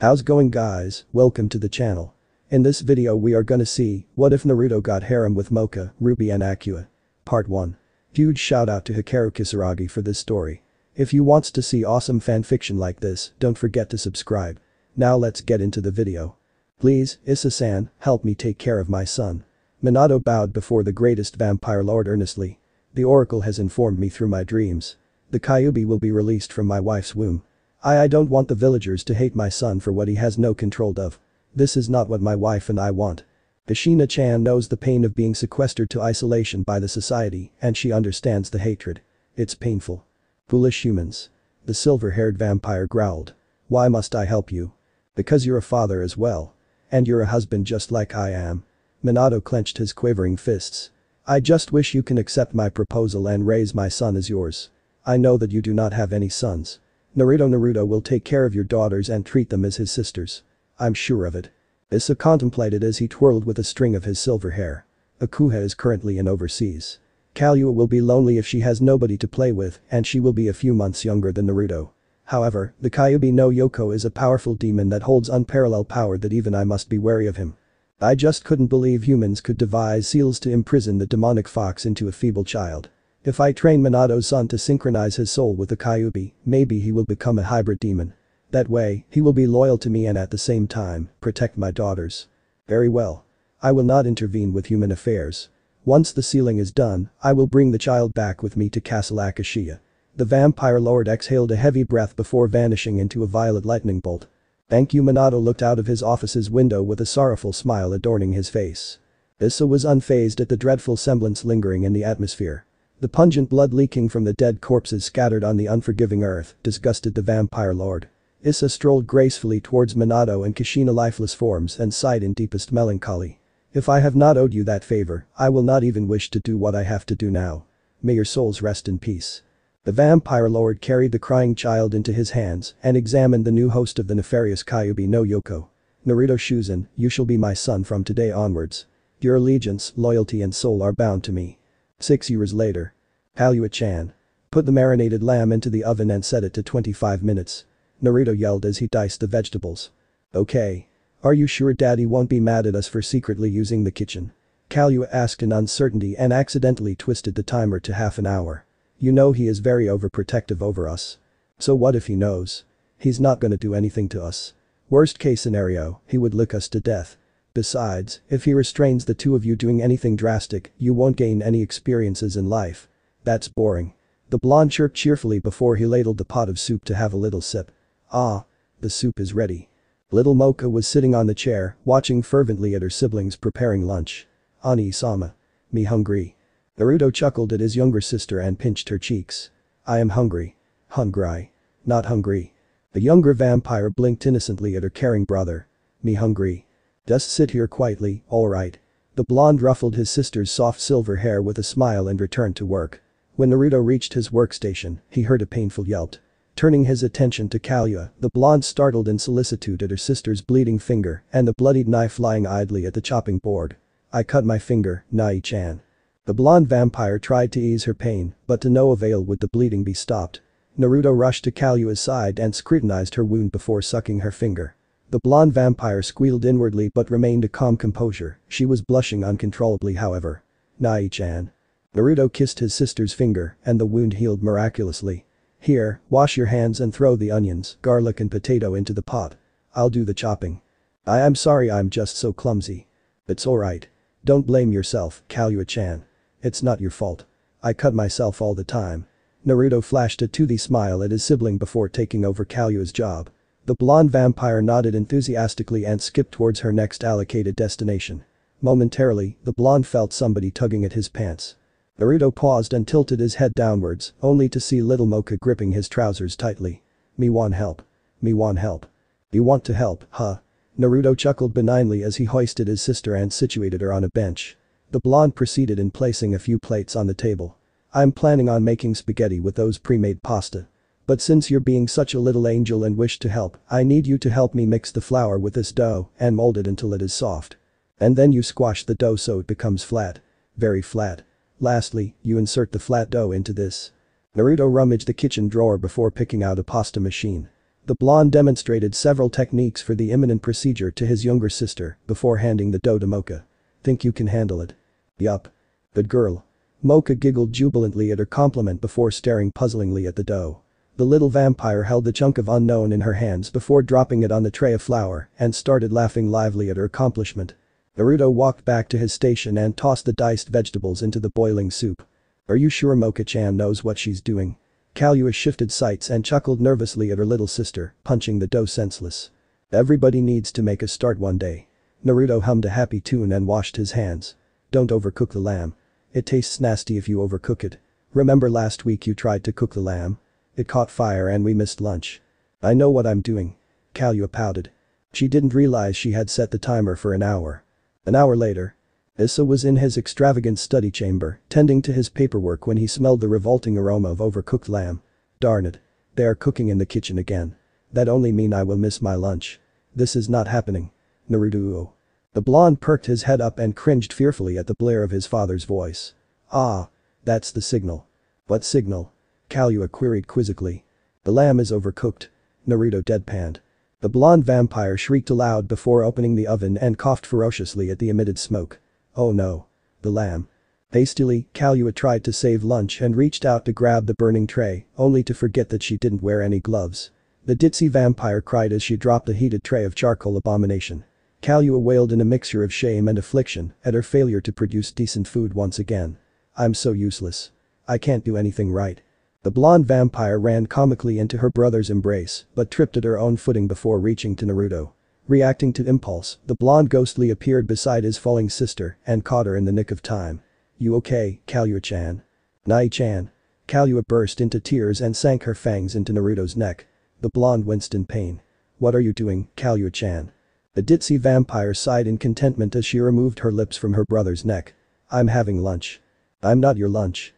How's going guys, welcome to the channel. In this video we are gonna see what if Naruto got harem with Moka, Ruby and Akua. Part 1. Huge shout out to Houkaru Kisaragi for this story. If you wants to see awesome fanfiction like this, don't forget to subscribe. Now let's get into the video. Please, Issa-san, help me take care of my son. Minato bowed before the greatest vampire lord earnestly. The oracle has informed me through my dreams. The Kyuubi will be released from my wife's womb. I don't want the villagers to hate my son for what he has no control of. This is not what my wife and I want. Ashina-chan knows the pain of being sequestered to isolation by the society and she understands the hatred. It's painful. Foolish humans. The silver-haired vampire growled. Why must I help you? Because you're a father as well. And you're a husband just like I am. Minato clenched his quivering fists. I just wish you can accept my proposal and raise my son as yours. I know that you do not have any sons. Naruto will take care of your daughters and treat them as his sisters. I'm sure of it. Issa contemplated as he twirled with a string of his silver hair. Akua is currently in overseas. Kahlua will be lonely if she has nobody to play with and she will be a few months younger than Naruto. However, the Kyuubi no Yoko is a powerful demon that holds unparalleled power that even I must be wary of him. I just couldn't believe humans could devise seals to imprison the demonic fox into a feeble child. If I train Minato's son to synchronize his soul with the Kyuubi, maybe he will become a hybrid demon. That way, he will be loyal to me and at the same time, protect my daughters. Very well. I will not intervene with human affairs. Once the sealing is done, I will bring the child back with me to Castle Akashia. The vampire lord exhaled a heavy breath before vanishing into a violet lightning bolt. Thank you. Minato looked out of his office's window with a sorrowful smile adorning his face. Issa was unfazed at the dreadful semblance lingering in the atmosphere. The pungent blood leaking from the dead corpses scattered on the unforgiving earth disgusted the vampire lord. Issa strolled gracefully towards Minato and Kushina lifeless forms and sighed in deepest melancholy. If I have not owed you that favor, I will not even wish to do what I have to do now. May your souls rest in peace. The vampire lord carried the crying child into his hands and examined the new host of the nefarious Kyuubi no Yoko. Naruto Shuzen, you shall be my son from today onwards. Your allegiance, loyalty and soul are bound to me. 6 years later. Kahlua-chan. Put the marinated lamb into the oven and set it to 25 minutes. Naruto yelled as he diced the vegetables. Okay. Are you sure daddy won't be mad at us for secretly using the kitchen? Kahlua asked in uncertainty and accidentally twisted the timer to half an hour. You know he is very overprotective over us. So what if he knows? He's not gonna do anything to us. Worst case scenario, he would lick us to death. Besides, if he restrains the two of you doing anything drastic, you won't gain any experiences in life. That's boring. The blonde chirped cheerfully before he ladled the pot of soup to have a little sip. Ah. The soup is ready. Little Moka was sitting on the chair, watching fervently at her siblings preparing lunch. Ani-sama. Me hungry. Naruto chuckled at his younger sister and pinched her cheeks. I am hungry. Hungry. Not hungry. The younger vampire blinked innocently at her caring brother. Me hungry. Just sit here quietly, alright. The blonde ruffled his sister's soft silver hair with a smile and returned to work. When Naruto reached his workstation, he heard a painful yelp. Turning his attention to Kahlua, the blonde startled in solicitude at her sister's bleeding finger and the bloodied knife lying idly at the chopping board. I cut my finger, Nai-chan. The blonde vampire tried to ease her pain, but to no avail would the bleeding be stopped. Naruto rushed to Kahlua's side and scrutinized her wound before sucking her finger. The blonde vampire squealed inwardly but remained a calm composure, she was blushing uncontrollably however. Nai-chan. Naruto kissed his sister's finger and the wound healed miraculously. Here, wash your hands and throw the onions, garlic and potato into the pot. I'll do the chopping. I am sorry, I'm just so clumsy. It's alright. Don't blame yourself, Kahlua-chan. It's not your fault. I cut myself all the time. Naruto flashed a toothy smile at his sibling before taking over Kahlua's job. The blonde vampire nodded enthusiastically and skipped towards her next allocated destination. Momentarily, the blonde felt somebody tugging at his pants. Naruto paused and tilted his head downwards, only to see little Moka gripping his trousers tightly. Me want help. Me want help. You want to help, huh? Naruto chuckled benignly as he hoisted his sister and situated her on a bench. The blonde proceeded in placing a few plates on the table. I'm planning on making spaghetti with those pre-made pasta. But since you're being such a little angel and wish to help, I need you to help me mix the flour with this dough and mold it until it is soft. And then you squash the dough so it becomes flat. Very flat. Lastly, you insert the flat dough into this. Naruto rummaged the kitchen drawer before picking out a pasta machine. The blonde demonstrated several techniques for the imminent procedure to his younger sister before handing the dough to Moka. "Think you can handle it?" "Yup. Good girl." Moka giggled jubilantly at her compliment before staring puzzlingly at the dough. The little vampire held the chunk of unknown in her hands before dropping it on the tray of flour and started laughing lively at her accomplishment. Naruto walked back to his station and tossed the diced vegetables into the boiling soup. "Are you sure Moka-chan knows what she's doing?" Kahlua shifted sights and chuckled nervously at her little sister, punching the dough senseless. "Everybody needs to make a start one day." Naruto hummed a happy tune and washed his hands. "Don't overcook the lamb. It tastes nasty if you overcook it. Remember last week you tried to cook the lamb? It caught fire and we missed lunch." "I know what I'm doing." Kahlua pouted. She didn't realize she had set the timer for an hour. An hour later, Issa was in his extravagant study chamber, tending to his paperwork when he smelled the revolting aroma of overcooked lamb. "Darn it. They are cooking in the kitchen again. That only means I will miss my lunch. This is not happening. Naruto." The blonde perked his head up and cringed fearfully at the blare of his father's voice. "Ah. That's the signal." "What signal?" Kahlua queried quizzically. "The lamb is overcooked," Naruto deadpanned. The blonde vampire shrieked aloud before opening the oven and coughed ferociously at the emitted smoke. "Oh no. The lamb." Hastily, Kahlua tried to save lunch and reached out to grab the burning tray, only to forget that she didn't wear any gloves. The ditzy vampire cried as she dropped the heated tray of charcoal abomination. Kahlua wailed in a mixture of shame and affliction at her failure to produce decent food once again. "I'm so useless. I can't do anything right." The blonde vampire ran comically into her brother's embrace but tripped at her own footing before reaching to Naruto. Reacting to impulse, the blonde ghostly appeared beside his falling sister and caught her in the nick of time. "You okay, Kahlua-chan?" "Nai-chan." Kahlua burst into tears and sank her fangs into Naruto's neck. The blonde winced in pain. "What are you doing, Kahlua-chan?" The ditzy vampire sighed in contentment as she removed her lips from her brother's neck. "I'm having lunch." "I'm not your lunch."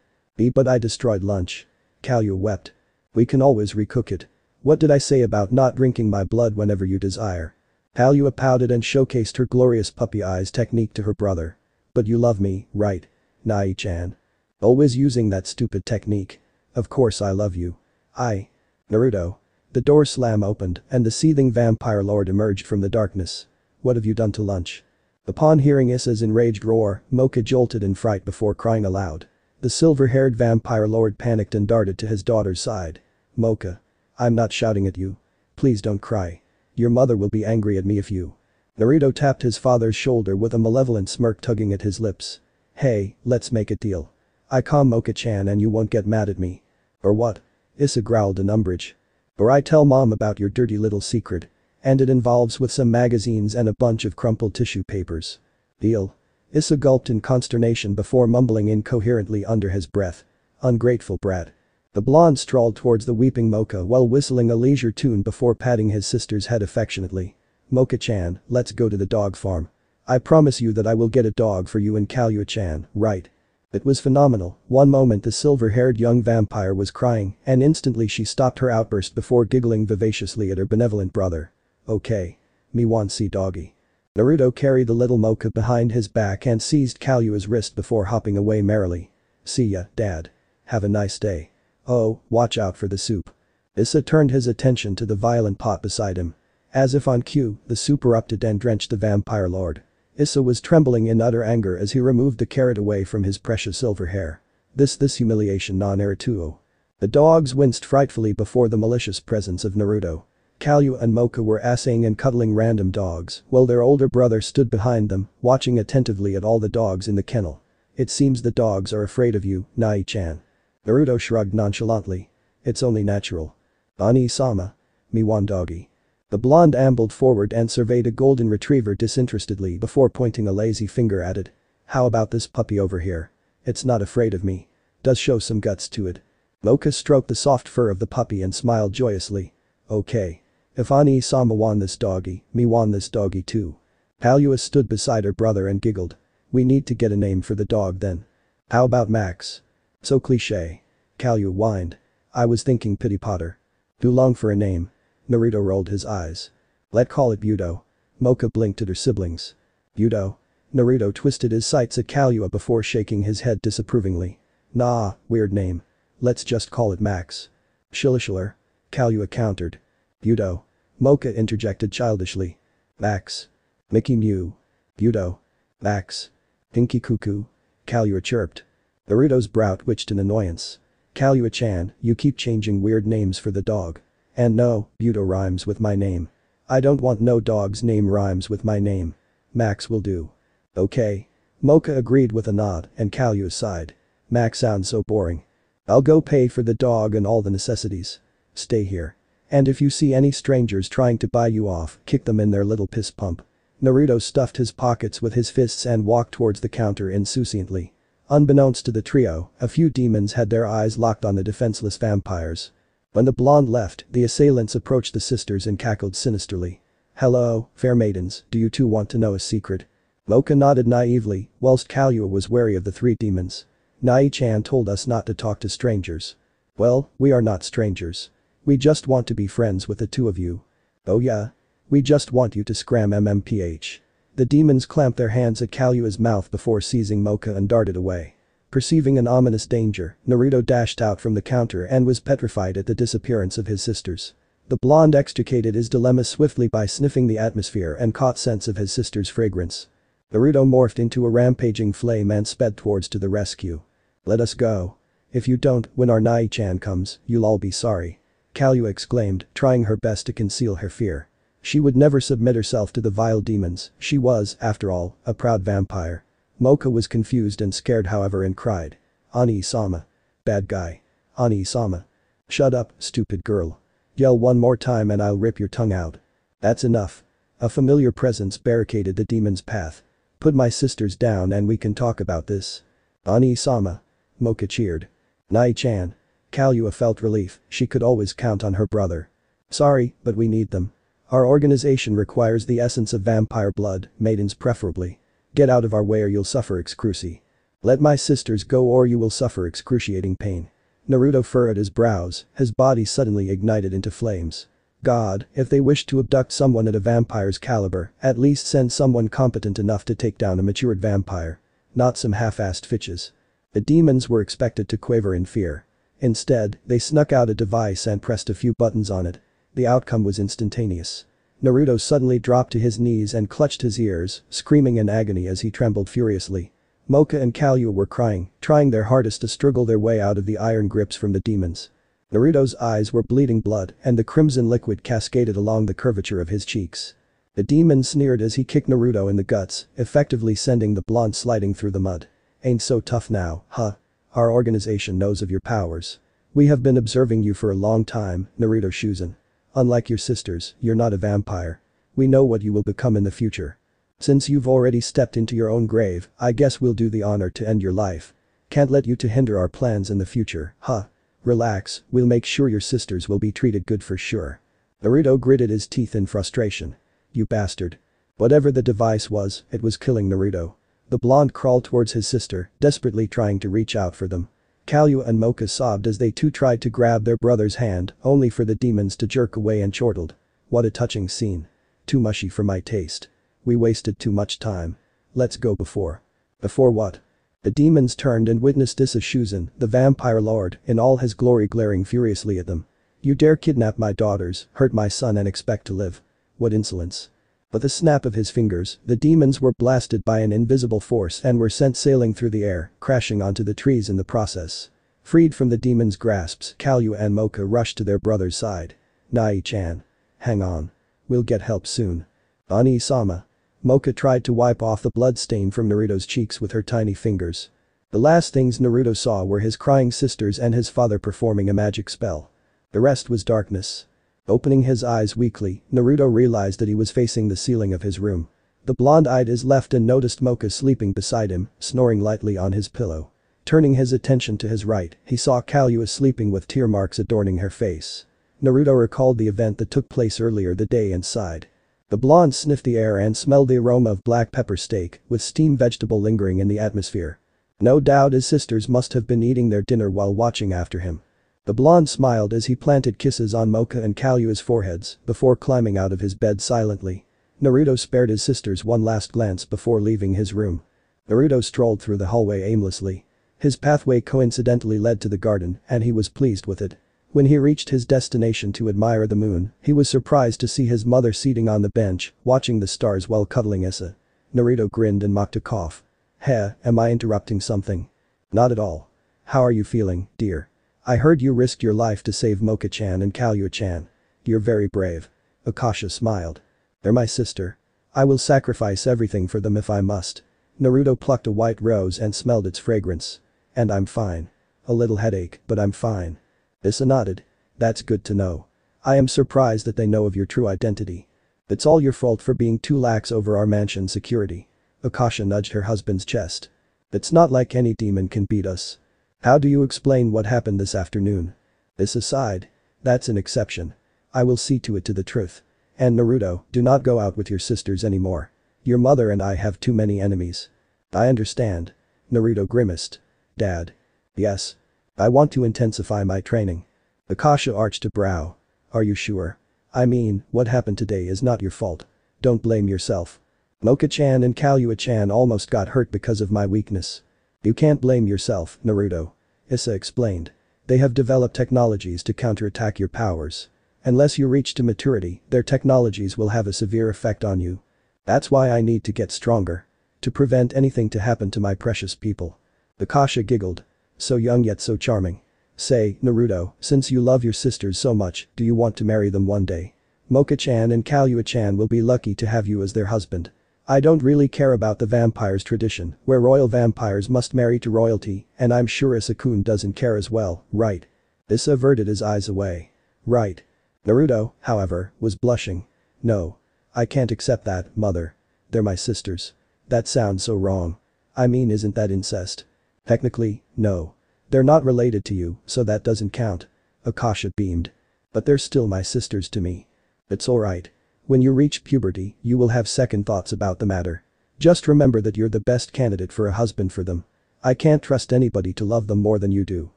"But I destroyed lunch." Kahlua wept. "We can always recook it. What did I say about not drinking my blood whenever you desire?" Kahlua pouted and showcased her glorious puppy eyes technique to her brother. "But you love me, right? Nai-chan. Always using that stupid technique. Of course I love you. I..." "Naruto." The door slam opened and the seething vampire lord emerged from the darkness. "What have you done to lunch?" Upon hearing Issa's enraged roar, Moka jolted in fright before crying aloud. The silver-haired vampire lord panicked and darted to his daughter's side. "Moka. I'm not shouting at you. Please don't cry. Your mother will be angry at me if you..." Naruto tapped his father's shoulder with a malevolent smirk tugging at his lips. "Hey, let's make a deal. I calm Moka-chan and you won't get mad at me." "Or what?" Issa growled in umbrage. "Or I tell mom about your dirty little secret. And it involves with some magazines and a bunch of crumpled tissue papers." "Deal?" Issa gulped in consternation before mumbling incoherently under his breath. "Ungrateful brat." The blonde strolled towards the weeping Moka while whistling a leisure tune before patting his sister's head affectionately. "Moka-chan, let's go to the dog farm. I promise you that I will get a dog for you and Kahlua-chan, right?" It was phenomenal. One moment the silver-haired young vampire was crying and instantly she stopped her outburst before giggling vivaciously at her benevolent brother. "Okay. Me want see doggy." Naruto carried the little Moka behind his back and seized Kahlua's wrist before hopping away merrily. "See ya, dad. Have a nice day. Oh, watch out for the soup." Issa turned his attention to the violent pot beside him. As if on cue, the soup erupted and drenched the vampire lord. Issa was trembling in utter anger as he removed the carrot away from his precious silver hair. This humiliation non-Naruto. The dogs winced frightfully before the malicious presence of Naruto. Kahlua and Moka were assaying and cuddling random dogs while their older brother stood behind them, watching attentively at all the dogs in the kennel. "It seems the dogs are afraid of you, Nai-chan." Naruto shrugged nonchalantly. "It's only natural." "Ani-sama. Me wan doggy." The blonde ambled forward and surveyed a golden retriever disinterestedly before pointing a lazy finger at it. "How about this puppy over here? It's not afraid of me. Does show some guts to it." Moka stroked the soft fur of the puppy and smiled joyously. "Okay. If Ani-sama won this doggy, me won this doggy too." Kahlua stood beside her brother and giggled. "We need to get a name for the dog then. How about Max?" "So cliche." Kahlua whined. "I was thinking Pity Potter." "Too long for a name." Naruto rolled his eyes. "Let call it Budo." Moka blinked at her siblings. "Budo?" Naruto twisted his sights at Kahlua before shaking his head disapprovingly. "Nah, weird name. Let's just call it Max." "Shillishiller," Kahlua countered. Budo. Moka interjected childishly. Max. Mickey Mew. Budo. Max. Pinky Cuckoo. Kahlua chirped. Naruto's brow twitched in annoyance. Kahlua-chan, you keep changing weird names for the dog. And no, Budo rhymes with my name. I don't want no dog's name rhymes with my name. Max will do. Okay. Moka agreed with a nod and Kahlua sighed. Max sounds so boring. I'll go pay for the dog and all the necessities. Stay here. And if you see any strangers trying to buy you off, kick them in their little piss pump. Naruto stuffed his pockets with his fists and walked towards the counter insouciantly. Unbeknownst to the trio, a few demons had their eyes locked on the defenseless vampires. When the blonde left, the assailants approached the sisters and cackled sinisterly. Hello, fair maidens, do you two want to know a secret? Moka nodded naively, whilst Kahlua was wary of the three demons. Nai-chan told us not to talk to strangers. Well, we are not strangers. We just want to be friends with the two of you. Oh yeah? We just want you to scram MMPH. The demons clamped their hands at Kahlua's mouth before seizing Moka and darted away. Perceiving an ominous danger, Naruto dashed out from the counter and was petrified at the disappearance of his sisters. The blonde extricated his dilemma swiftly by sniffing the atmosphere and caught sense of his sister's fragrance. Naruto morphed into a rampaging flame and sped towards to the rescue. Let us go. If you don't, when our Nai-chan comes, you'll all be sorry. Kahlua exclaimed, trying her best to conceal her fear. She would never submit herself to the vile demons, she was, after all, a proud vampire. Moka was confused and scared however and cried. Ani-sama. Bad guy. Ani-sama. Shut up, stupid girl. Yell one more time and I'll rip your tongue out. That's enough. A familiar presence barricaded the demon's path. Put my sisters down and we can talk about this. Ani-sama. Moka cheered. Nai-chan. Kahlua felt relief, she could always count on her brother. Sorry, but we need them. Our organization requires the essence of vampire blood, maidens preferably. Get out of our way or you'll suffer excruci. Let my sisters go or you will suffer excruciating pain. Naruto furrowed his brows, his body suddenly ignited into flames. God, if they wish to abduct someone at a vampire's caliber, at least send someone competent enough to take down a matured vampire. Not some half-assed fitches. The demons were expected to quaver in fear. Instead, they snuck out a device and pressed a few buttons on it. The outcome was instantaneous. Naruto suddenly dropped to his knees and clutched his ears, screaming in agony as he trembled furiously. Moka and Kahlua were crying, trying their hardest to struggle their way out of the iron grips from the demons. Naruto's eyes were bleeding blood and the crimson liquid cascaded along the curvature of his cheeks. The demon sneered as he kicked Naruto in the guts, effectively sending the blonde sliding through the mud. Ain't so tough now, huh? Our organization knows of your powers. We have been observing you for a long time, Naruto Shuzen. Unlike your sisters, you're not a vampire. We know what you will become in the future. Since you've already stepped into your own grave, I guess we'll do the honor to end your life. Can't let you to hinder our plans in the future, huh? Relax, we'll make sure your sisters will be treated good for sure. Naruto gritted his teeth in frustration. You bastard. Whatever the device was, it was killing Naruto. The blonde crawled towards his sister, desperately trying to reach out for them. Kahlua and Moka sobbed as they too tried to grab their brother's hand, only for the demons to jerk away and chortled. What a touching scene. Too mushy for my taste. We wasted too much time. Let's go before. Before what? The demons turned and witnessed Issa Shuzen, the vampire lord, in all his glory glaring furiously at them. You dare kidnap my daughters, hurt my son and expect to live. What insolence. With a snap of his fingers, the demons were blasted by an invisible force and were sent sailing through the air, crashing onto the trees in the process. Freed from the demons' grasps, Kahlua and Moka rushed to their brother's side. Nai-chan. Hang on. We'll get help soon. Ani-sama. Moka tried to wipe off the blood stain from Naruto's cheeks with her tiny fingers. The last things Naruto saw were his crying sisters and his father performing a magic spell. The rest was darkness. Opening his eyes weakly, Naruto realized that he was facing the ceiling of his room. The blonde eyed his left and noticed Moka sleeping beside him, snoring lightly on his pillow. Turning his attention to his right, he saw Kahlua sleeping with tear marks adorning her face. Naruto recalled the event that took place earlier the day and sighed. The blonde sniffed the air and smelled the aroma of black pepper steak, with steamed vegetable lingering in the atmosphere. No doubt his sisters must have been eating their dinner while watching after him. The blonde smiled as he planted kisses on Moka and Kahlua's foreheads before climbing out of his bed silently. Naruto spared his sisters one last glance before leaving his room. Naruto strolled through the hallway aimlessly. His pathway coincidentally led to the garden and he was pleased with it. When he reached his destination to admire the moon, he was surprised to see his mother sitting on the bench, watching the stars while cuddling Issa. Naruto grinned and mocked a cough. Heh, am I interrupting something? Not at all. How are you feeling, dear? I heard you risked your life to save Moka-chan and Kahlua-chan. You're very brave. Akasha smiled. They're my sister. I will sacrifice everything for them if I must. Naruto plucked a white rose and smelled its fragrance. And I'm fine. A little headache, but I'm fine. Issa nodded. That's good to know. I am surprised that they know of your true identity. It's all your fault for being too lax over our mansion security. Akasha nudged her husband's chest. It's not like any demon can beat us. How do you explain what happened this afternoon? Issa sighed. That's an exception. I will see to the truth. And Naruto, do not go out with your sisters anymore. Your mother and I have too many enemies. I understand. Naruto grimaced. Dad. Yes. I want to intensify my training. Akasha arched a brow. Are you sure? I mean, what happened today is not your fault. Don't blame yourself. Moka-chan and Kahlua-chan almost got hurt because of my weakness. You can't blame yourself, Naruto. Issa explained. They have developed technologies to counterattack your powers. Unless you reach to maturity, their technologies will have a severe effect on you. That's why I need to get stronger. To prevent anything to happen to my precious people. Akasha giggled. So young yet so charming. Say, Naruto, since you love your sisters so much, do you want to marry them one day? Moka-chan and Kahlua-chan will be lucky to have you as their husband. I don't really care about the vampires tradition, where royal vampires must marry to royalty, and I'm sure Issa-kun doesn't care as well, right? Issa averted his eyes away. Right. Naruto, however, was blushing. No. I can't accept that, mother. They're my sisters. That sounds so wrong. I mean, isn't that incest? Technically, no. They're not related to you, so that doesn't count. Akasha beamed. But they're still my sisters to me. It's alright. When you reach puberty, you will have second thoughts about the matter. Just remember that you're the best candidate for a husband for them. I can't trust anybody to love them more than you do.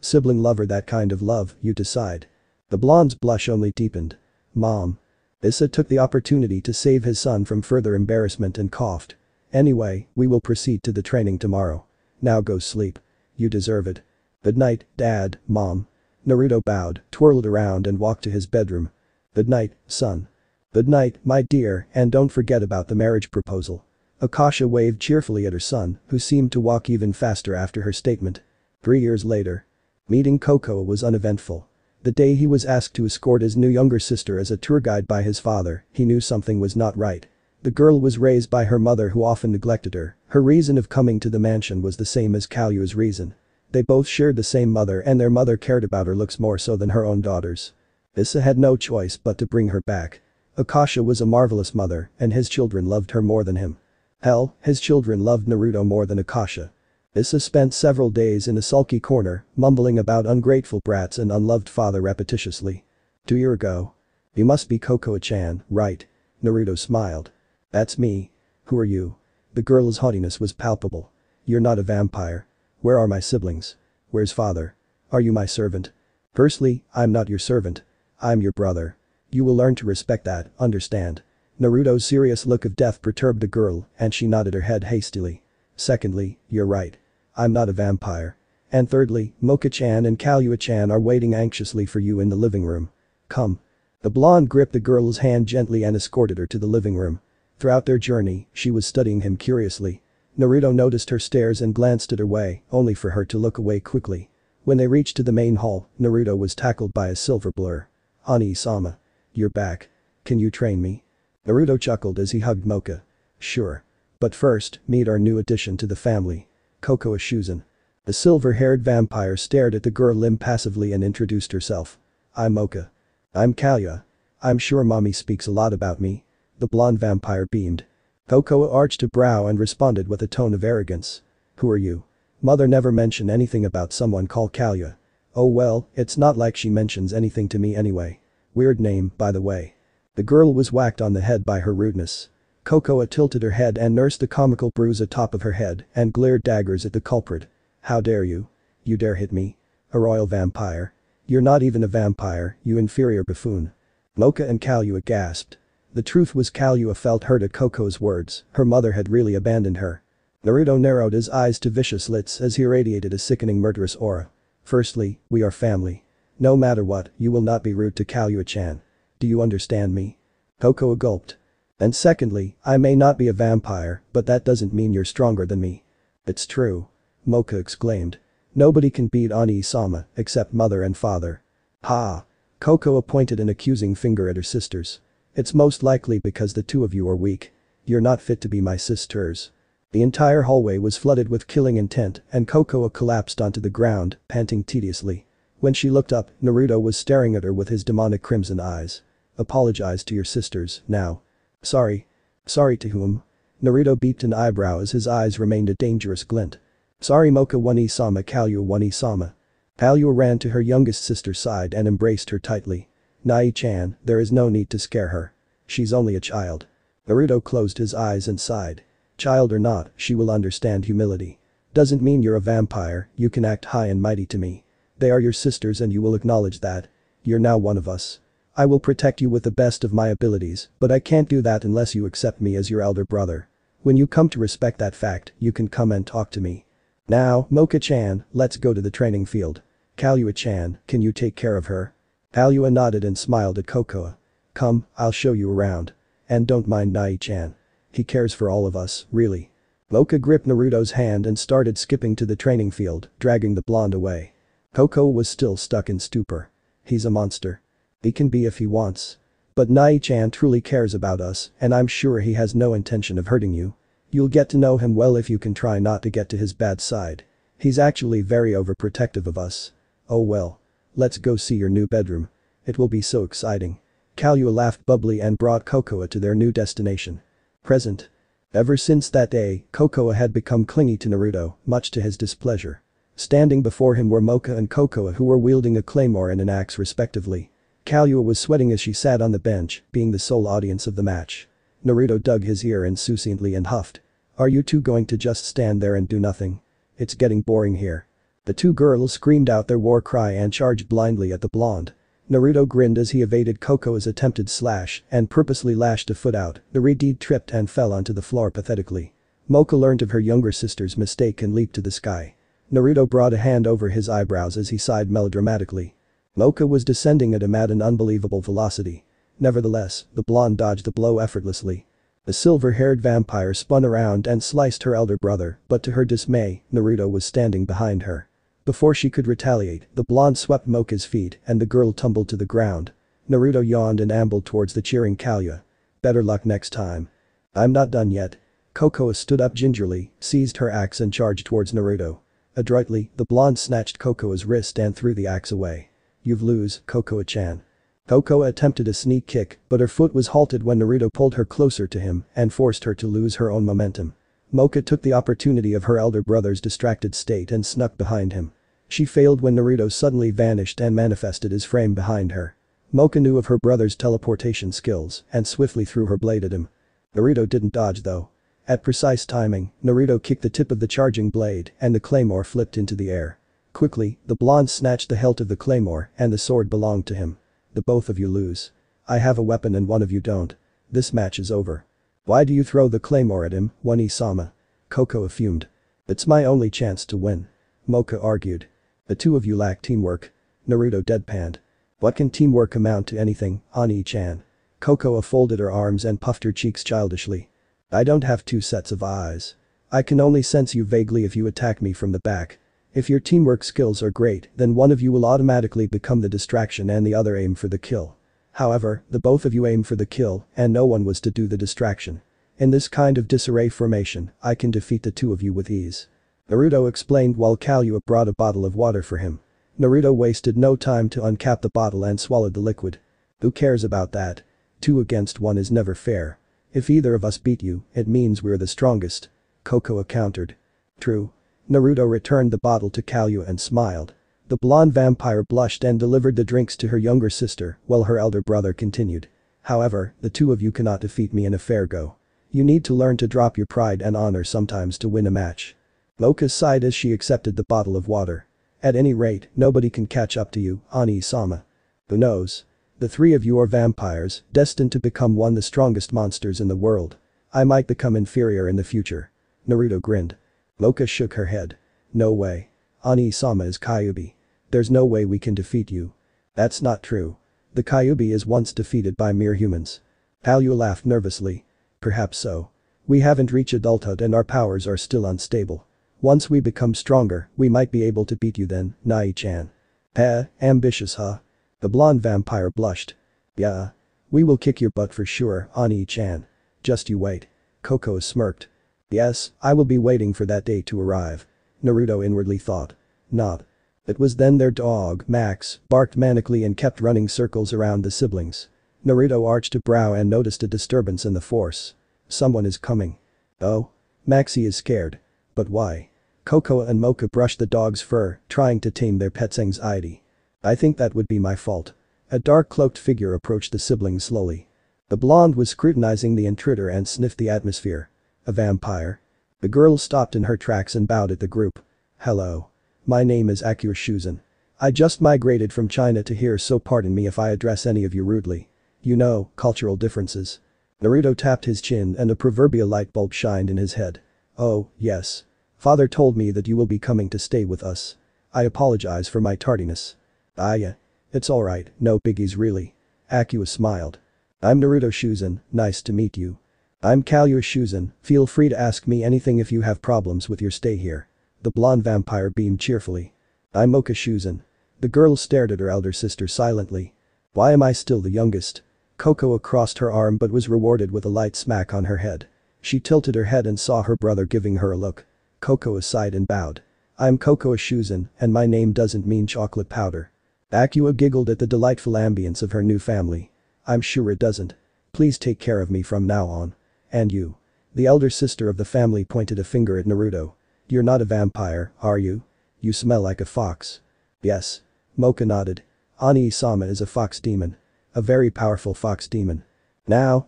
Sibling love or that kind of love, you decide. The blonde's blush only deepened. Mom. Issa took the opportunity to save his son from further embarrassment and coughed. Anyway, we will proceed to the training tomorrow. Now go sleep. You deserve it. Good night, Dad, Mom. Naruto bowed, twirled around and walked to his bedroom. Good night, son. Good night, my dear, and don't forget about the marriage proposal. Akasha waved cheerfully at her son, who seemed to walk even faster after her statement. 3 years later. Meeting Kokoa was uneventful. The day he was asked to escort his new younger sister as a tour guide by his father, he knew something was not right. The girl was raised by her mother who often neglected her. Her reason of coming to the mansion was the same as Kahlua's reason. They both shared the same mother and their mother cared about her looks more so than her own daughters. Issa had no choice but to bring her back. Akasha was a marvelous mother and his children loved her more than him. Hell, his children loved Naruto more than Akasha. Issa spent several days in a sulky corner, mumbling about ungrateful brats and unloved father repetitiously. 2 years ago. You must be Kokoa-chan, right? Naruto smiled. That's me. Who are you? The girl's haughtiness was palpable. You're not a vampire. Where are my siblings? Where's father? Are you my servant? Firstly, I'm not your servant. I'm your brother. You will learn to respect that, understand? Naruto's serious look of death perturbed the girl and she nodded her head hastily. Secondly, you're right. I'm not a vampire. And thirdly, Moka-chan and Kahlua-chan are waiting anxiously for you in the living room. Come. The blonde gripped the girl's hand gently and escorted her to the living room. Throughout their journey, she was studying him curiously. Naruto noticed her stares and glanced at her way, only for her to look away quickly. When they reached to the main hall, Naruto was tackled by a silver blur. Ani-sama. You're back. Can you train me? Naruto chuckled as he hugged Moka. Sure. But first, meet our new addition to the family. Kokoa Shuzen. The silver-haired vampire stared at the girl impassively and introduced herself. I'm Moka. I'm Kahlua. I'm sure mommy speaks a lot about me. The blonde vampire beamed. Kokoa arched a brow and responded with a tone of arrogance. Who are you? Mother never mentioned anything about someone called Kahlua. Oh well, it's not like she mentions anything to me anyway. Weird name, by the way. The girl was whacked on the head by her rudeness. Kokoa tilted her head and nursed the comical bruise atop of her head and glared daggers at the culprit. How dare you? You dare hit me? A royal vampire? You're not even a vampire, you inferior buffoon. Moka and Kahlua gasped. The truth was Kahlua felt hurt at Kokoa's words, her mother had really abandoned her. Naruto narrowed his eyes to vicious slits as he irradiated a sickening murderous aura. Firstly, we are family. No matter what, you will not be rude to Kahlua-chan. Do you understand me? Kokoa gulped. And secondly, I may not be a vampire, but that doesn't mean you're stronger than me. It's true. Moka exclaimed. Nobody can beat Oni-sama, except mother and father. Ha. Kokoa pointed an accusing finger at her sisters. It's most likely because the two of you are weak. You're not fit to be my sisters. The entire hallway was flooded with killing intent, and Kokoa collapsed onto the ground, panting tediously. When she looked up, Naruto was staring at her with his demonic crimson eyes. Apologize to your sisters, now. Sorry. Sorry to whom? Naruto beeped an eyebrow as his eyes remained a dangerous glint. Sorry Moka Oni-sama, Kahlua Oni-sama. Kahlua ran to her youngest sister's side and embraced her tightly. Nai-chan, there is no need to scare her. She's only a child. Naruto closed his eyes and sighed. Child or not, she will understand humility. Doesn't mean you're a vampire, you can act high and mighty to me. They are your sisters and you will acknowledge that. You're now one of us. I will protect you with the best of my abilities, but I can't do that unless you accept me as your elder brother. When you come to respect that fact, you can come and talk to me. Now, Moka-chan, let's go to the training field. Kahlua-chan, can you take care of her? Kahlua nodded and smiled at Kokoa. Come, I'll show you around. And don't mind Nai-chan. He cares for all of us, really. Moka gripped Naruto's hand and started skipping to the training field, dragging the blonde away. Kokoa was still stuck in stupor. He's a monster. He can be if he wants. But Nai-chan truly cares about us, and I'm sure he has no intention of hurting you. You'll get to know him well if you can try not to get to his bad side. He's actually very overprotective of us. Oh well. Let's go see your new bedroom. It will be so exciting. Kahlua laughed bubbly and brought Kokoa to their new destination. Present. Ever since that day, Kokoa had become clingy to Naruto, much to his displeasure. Standing before him were Moka and Kokoa, who were wielding a claymore and an axe respectively. Kahlua was sweating as she sat on the bench, being the sole audience of the match. Naruto dug his ear in succinctly and huffed. Are you two going to just stand there and do nothing? It's getting boring here. The two girls screamed out their war cry and charged blindly at the blonde. Naruto grinned as he evaded Kokoa's attempted slash and purposely lashed a foot out. The redhead tripped and fell onto the floor pathetically. Moka learned of her younger sister's mistake and leaped to the sky. Naruto brought a hand over his eyebrows as he sighed melodramatically. Moka was descending at him at an unbelievable velocity. Nevertheless, the blonde dodged the blow effortlessly. The silver-haired vampire spun around and sliced her elder brother, but to her dismay, Naruto was standing behind her. Before she could retaliate, the blonde swept Moka's feet and the girl tumbled to the ground. Naruto yawned and ambled towards the cheering Kahlua. Better luck next time. I'm not done yet. Kokoa stood up gingerly, seized her axe and charged towards Naruto. Adroitly, the blonde snatched Kokoa's wrist and threw the axe away. You've lose, Kokoa-chan. Kokoa attempted a sneak kick, but her foot was halted when Naruto pulled her closer to him and forced her to lose her own momentum. Moka took the opportunity of her elder brother's distracted state and snuck behind him. She failed when Naruto suddenly vanished and manifested his frame behind her. Moka knew of her brother's teleportation skills and swiftly threw her blade at him. Naruto didn't dodge though. At precise timing, Naruto kicked the tip of the charging blade and the claymore flipped into the air. Quickly, the blonde snatched the hilt of the claymore and the sword belonged to him. The both of you lose. I have a weapon and one of you don't. This match is over. Why do you throw the claymore at him, Oni-sama? Kokoa fumed. It's my only chance to win. Moka argued. The two of you lack teamwork. Naruto deadpanned. What can teamwork amount to anything, Oni-chan? Kokoa folded her arms and puffed her cheeks childishly. I don't have two sets of eyes. I can only sense you vaguely if you attack me from the back. If your teamwork skills are great, then one of you will automatically become the distraction and the other aim for the kill. However, the both of you aim for the kill, and no one was to do the distraction. In this kind of disarray formation, I can defeat the two of you with ease. Naruto explained while Kahlua brought a bottle of water for him. Naruto wasted no time to uncap the bottle and swallowed the liquid. Who cares about that? 2 against 1 is never fair. If either of us beat you, it means we're the strongest. Kokoa countered. True. Naruto returned the bottle to Kahlua and smiled. The blonde vampire blushed and delivered the drinks to her younger sister, while her elder brother continued. However, the two of you cannot defeat me in a fair go. You need to learn to drop your pride and honor sometimes to win a match. Moka sighed as she accepted the bottle of water. At any rate, nobody can catch up to you, Oni-sama. Who knows? The three of you are vampires, destined to become one of the strongest monsters in the world. I might become inferior in the future. Naruto grinned. Moka shook her head. No way. Oni-sama is Kyuubi. There's no way we can defeat you. That's not true. The Kyuubi is once defeated by mere humans. Kahlua laughed nervously. Perhaps so. We haven't reached adulthood and our powers are still unstable. Once we become stronger, we might be able to beat you then, Nai-chan. Eh, ambitious huh? The blonde vampire blushed. Yeah. We will kick your butt for sure, Ani-chan. Just you wait. Kokoa smirked. Yes, I will be waiting for that day to arrive. Naruto inwardly thought. Not. It was then their dog, Max, barked manically and kept running circles around the siblings. Naruto arched a brow and noticed a disturbance in the force. Someone is coming. Oh? Maxie is scared. But why? Kokoa and Moka brushed the dog's fur, trying to tame their pet's anxiety. I think that would be my fault. A dark-cloaked figure approached the siblings slowly. The blonde was scrutinizing the intruder and sniffed the atmosphere. A vampire? The girl stopped in her tracks and bowed at the group. Hello. My name is Houkaru Shuzen. I just migrated from China to here, so pardon me if I address any of you rudely. You know, cultural differences. Naruto tapped his chin and a proverbial light bulb shined in his head. Oh, yes. Father told me that you will be coming to stay with us. I apologize for my tardiness. Ah yeah. It's alright, no biggies really. Houkaru smiled. I'm Naruto Shuzen, nice to meet you. I'm Kahlua Shuzen, feel free to ask me anything if you have problems with your stay here. The blonde vampire beamed cheerfully. I'm Moka Shuzen. The girl stared at her elder sister silently. Why am I still the youngest? Kokoa crossed her arm but was rewarded with a light smack on her head. She tilted her head and saw her brother giving her a look. Kokoa sighed and bowed. I'm Kokoa Shuzen, and my name doesn't mean chocolate powder. Houkaru giggled at the delightful ambience of her new family. I'm sure it doesn't. Please take care of me from now on. And you. The elder sister of the family pointed a finger at Naruto. You're not a vampire, are you? You smell like a fox. Yes. Moka nodded. Ani-sama is a fox demon. A very powerful fox demon. Now,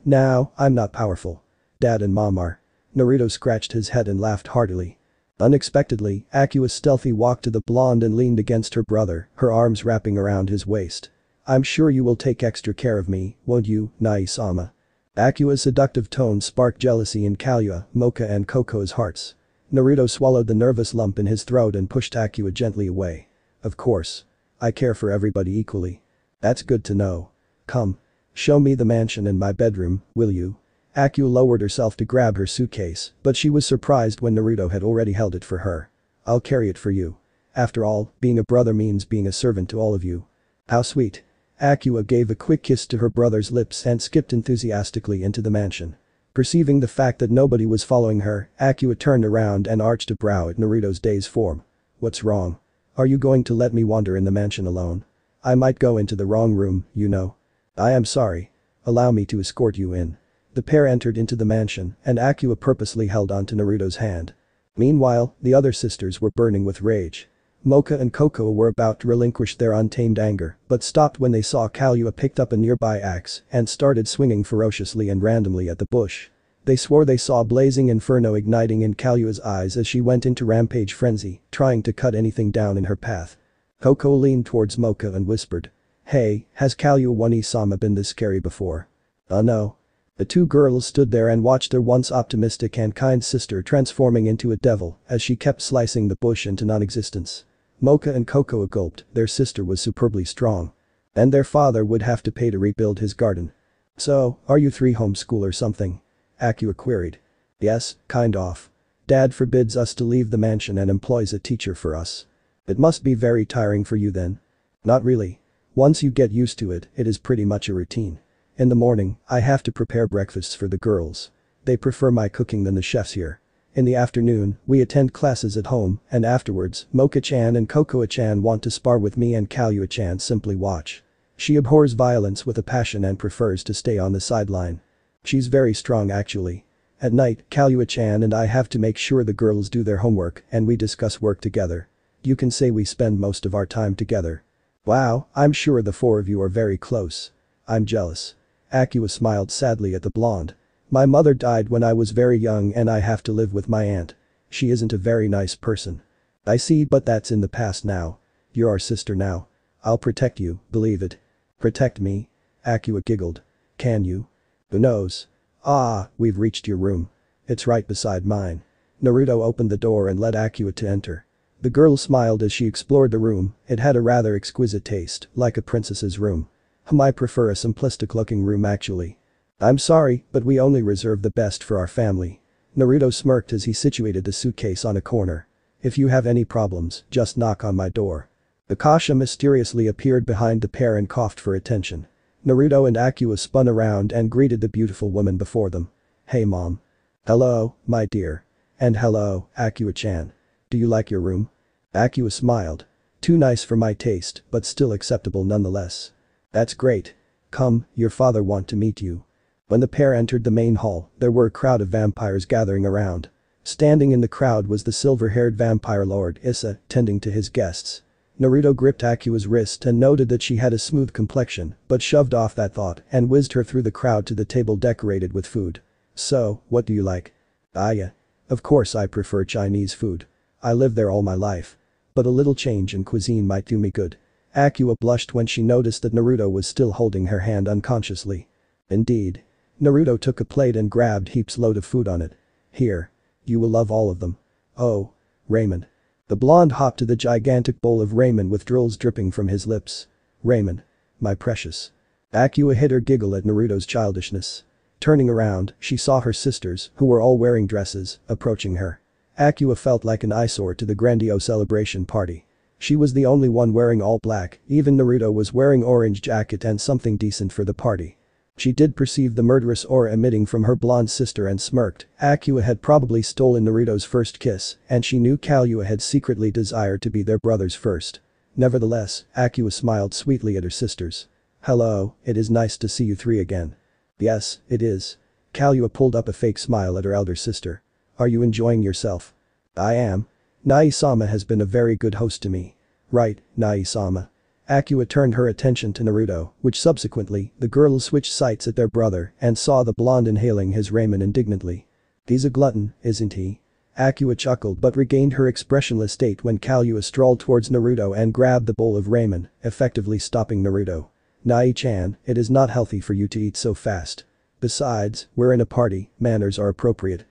I'm not powerful. Dad and Mom are. Naruto scratched his head and laughed heartily. Unexpectedly, Houkaru's stealthy walked to the blonde and leaned against her brother, her arms wrapping around his waist. I'm sure you will take extra care of me, won't you, Nai-sama? Houkaru's seductive tone sparked jealousy in Kahlua, Moka and Koko's hearts. Naruto swallowed the nervous lump in his throat and pushed Houkaru gently away. Of course. I care for everybody equally. That's good to know. Come. Show me the mansion and my bedroom, will you? Houkaru lowered herself to grab her suitcase, but she was surprised when Naruto had already held it for her. I'll carry it for you. After all, being a brother means being a servant to all of you. How sweet. Houkaru gave a quick kiss to her brother's lips and skipped enthusiastically into the mansion. Perceiving the fact that nobody was following her, Houkaru turned around and arched a brow at Naruto's dazed form. What's wrong? Are you going to let me wander in the mansion alone? I might go into the wrong room, you know. I am sorry. Allow me to escort you in. The pair entered into the mansion, and Houkaru purposely held onto Naruto's hand. Meanwhile, the other sisters were burning with rage. Moka and Kokoa were about to relinquish their untamed anger, but stopped when they saw Kahlua picked up a nearby axe and started swinging ferociously and randomly at the bush. They swore they saw a blazing inferno igniting in Kahlua's eyes as she went into rampage frenzy, trying to cut anything down in her path. Kokoa leaned towards Moka and whispered. Hey, has Kahlua Oni-sama been this scary before? No. The two girls stood there and watched their once optimistic and kind sister transforming into a devil as she kept slicing the bush into non-existence. Moka and Kokoa gulped, their sister was superbly strong. And their father would have to pay to rebuild his garden. So, are you three homeschool or something? Houkaru queried. Yes, kind of. Dad forbids us to leave the mansion and employs a teacher for us. It must be very tiring for you then. Not really. Once you get used to it, it is pretty much a routine. In the morning, I have to prepare breakfasts for the girls. They prefer my cooking than the chefs here. In the afternoon, we attend classes at home, and afterwards, Moka-chan and Kokoa-chan want to spar with me and Kahlua-chan simply watch. She abhors violence with a passion and prefers to stay on the sideline. She's very strong actually. At night, Kahlua-chan and I have to make sure the girls do their homework and we discuss work together. You can say we spend most of our time together. Wow, I'm sure the four of you are very close. I'm jealous. Houkaru smiled sadly at the blonde. My mother died when I was very young and I have to live with my aunt. She isn't a very nice person. I see, but that's in the past now. You're our sister now. I'll protect you, believe it. Protect me? Houkaru giggled. Can you? Who knows? Ah, we've reached your room. It's right beside mine. Naruto opened the door and led Houkaru to enter. The girl smiled as she explored the room, it had a rather exquisite taste, like a princess's room. I prefer a simplistic looking room actually. I'm sorry, but we only reserve the best for our family. Naruto smirked as he situated the suitcase on a corner. If you have any problems, just knock on my door. Akasha mysteriously appeared behind the pair and coughed for attention. Naruto and Akua spun around and greeted the beautiful woman before them. Hey mom. Hello, my dear. And hello, Akua-chan. Do you like your room? Akua smiled. Too nice for my taste, but still acceptable nonetheless. That's great. Come, your father wants to meet you. When the pair entered the main hall, there were a crowd of vampires gathering around. Standing in the crowd was the silver-haired vampire lord Issa, tending to his guests. Naruto gripped Akua's wrist and noted that she had a smooth complexion, but shoved off that thought and whizzed her through the crowd to the table decorated with food. So, what do you like? Yeah. Of course I prefer Chinese food. I live there all my life. But a little change in cuisine might do me good. Akua blushed when she noticed that Naruto was still holding her hand unconsciously. Indeed. Naruto took a plate and grabbed heaps load of food on it. Here. You will love all of them. Oh. Ramen. The blonde hopped to the gigantic bowl of ramen with drools dripping from his lips. Ramen. My precious. Akua hid her giggle at Naruto's childishness. Turning around, she saw her sisters, who were all wearing dresses, approaching her. Akua felt like an eyesore to the grandiose celebration party. She was the only one wearing all black, even Naruto was wearing orange jacket and something decent for the party. She did perceive the murderous aura emitting from her blonde sister and smirked. Akua had probably stolen Naruto's first kiss, and she knew Kahlua had secretly desired to be their brothers first. Nevertheless, Akua smiled sweetly at her sisters. Hello, it is nice to see you three again. Yes, it is. Kahlua pulled up a fake smile at her elder sister. Are you enjoying yourself? I am. Nai-sama has been a very good host to me. Right, Nai-sama. Akua turned her attention to Naruto, which subsequently, the girls switched sights at their brother and saw the blonde inhaling his ramen indignantly. He's a glutton, isn't he? Akua chuckled but regained her expressionless state when Kahlua strolled towards Naruto and grabbed the bowl of ramen, effectively stopping Naruto. Nai-chan, it is not healthy for you to eat so fast. Besides, we're in a party, manners are appropriate.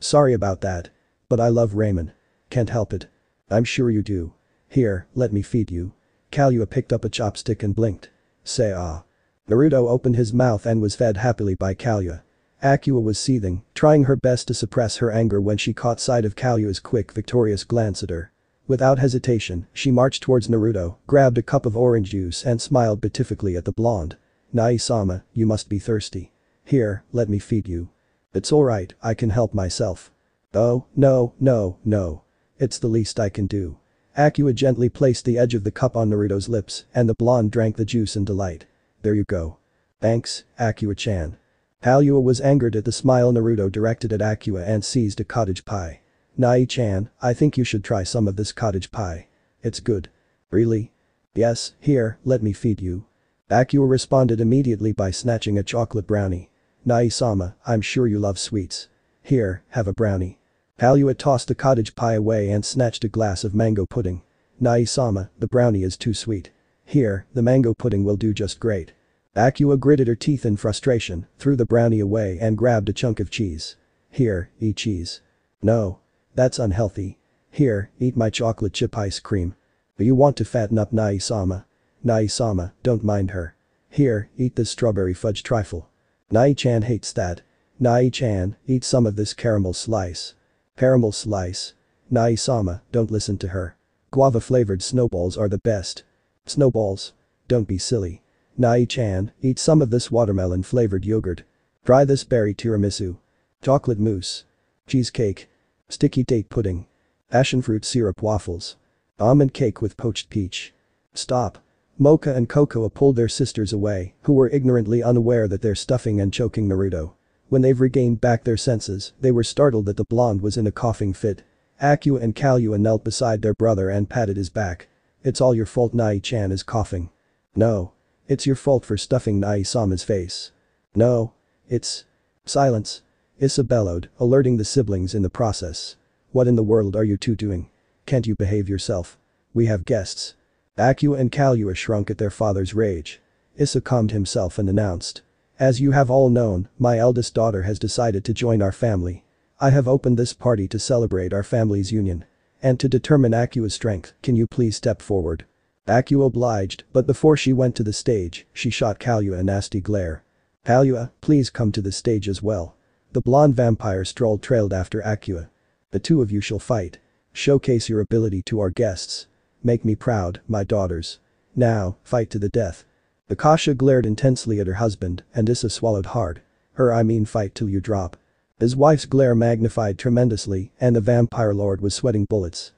Sorry about that. But I love ramen. Can't help it. I'm sure you do. Here, let me feed you. Kahlua picked up a chopstick and blinked. Say ah. Naruto opened his mouth and was fed happily by Kahlua. Akua was seething, trying her best to suppress her anger when she caught sight of Kalua's quick victorious glance at her. Without hesitation, she marched towards Naruto, grabbed a cup of orange juice and smiled beatifically at the blonde. Nai-sama, you must be thirsty. Here, let me feed you. It's alright, I can help myself. Oh, no. It's the least I can do. Akua gently placed the edge of the cup on Naruto's lips, and the blonde drank the juice in delight. There you go. Thanks, Akua-chan. Kahlua was angered at the smile Naruto directed at Akua and seized a cottage pie. Nai-chan, I think you should try some of this cottage pie. It's good. Really? Yes, here, let me feed you. Akua responded immediately by snatching a chocolate brownie. Nai-sama, I'm sure you love sweets. Here, have a brownie. Kahlua tossed the cottage pie away and snatched a glass of mango pudding. Nai-sama, the brownie is too sweet. Here, the mango pudding will do just great. Akua gritted her teeth in frustration, threw the brownie away and grabbed a chunk of cheese. Here, eat cheese. No. That's unhealthy. Here, eat my chocolate chip ice cream. Do you want to fatten up Nai-sama? Nai-sama, don't mind her. Here, eat this strawberry fudge trifle. Nai-chan hates that. Nai-chan, eat some of this caramel slice. Caramel slice. Nai-sama, don't listen to her. Guava-flavored snowballs are the best. Snowballs. Don't be silly. Nai-chan, eat some of this watermelon-flavored yogurt. Try this berry tiramisu. Chocolate mousse. Cheesecake. Sticky date pudding. Passion fruit syrup waffles. Almond cake with poached peach. Stop. Moka and Kokoa pulled their sisters away, who were ignorantly unaware that they're stuffing and choking Naruto. When they've regained back their senses, they were startled that the blonde was in a coughing fit. Akua and Kahlua knelt beside their brother and patted his back. It's all your fault Nai-chan is coughing. No. It's your fault for stuffing Nai-sama's face. No. It's. Silence. Issa bellowed, alerting the siblings in the process. What in the world are you two doing? Can't you behave yourself? We have guests. Akua and Kahlua shrunk at their father's rage. Issa calmed himself and announced. As you have all known, my eldest daughter has decided to join our family. I have opened this party to celebrate our family's union. And to determine Akua's strength, can you please step forward? Akua obliged, but before she went to the stage, she shot Kahlua a nasty glare. Kahlua, please come to the stage as well. The blonde vampire strolled trailed after Akua. The two of you shall fight. Showcase your ability to our guests. Make me proud, my daughters. Now, fight to the death. Akasha glared intensely at her husband, and Issa swallowed hard. Fight till you drop. His wife's glare magnified tremendously, and the vampire lord was sweating bullets.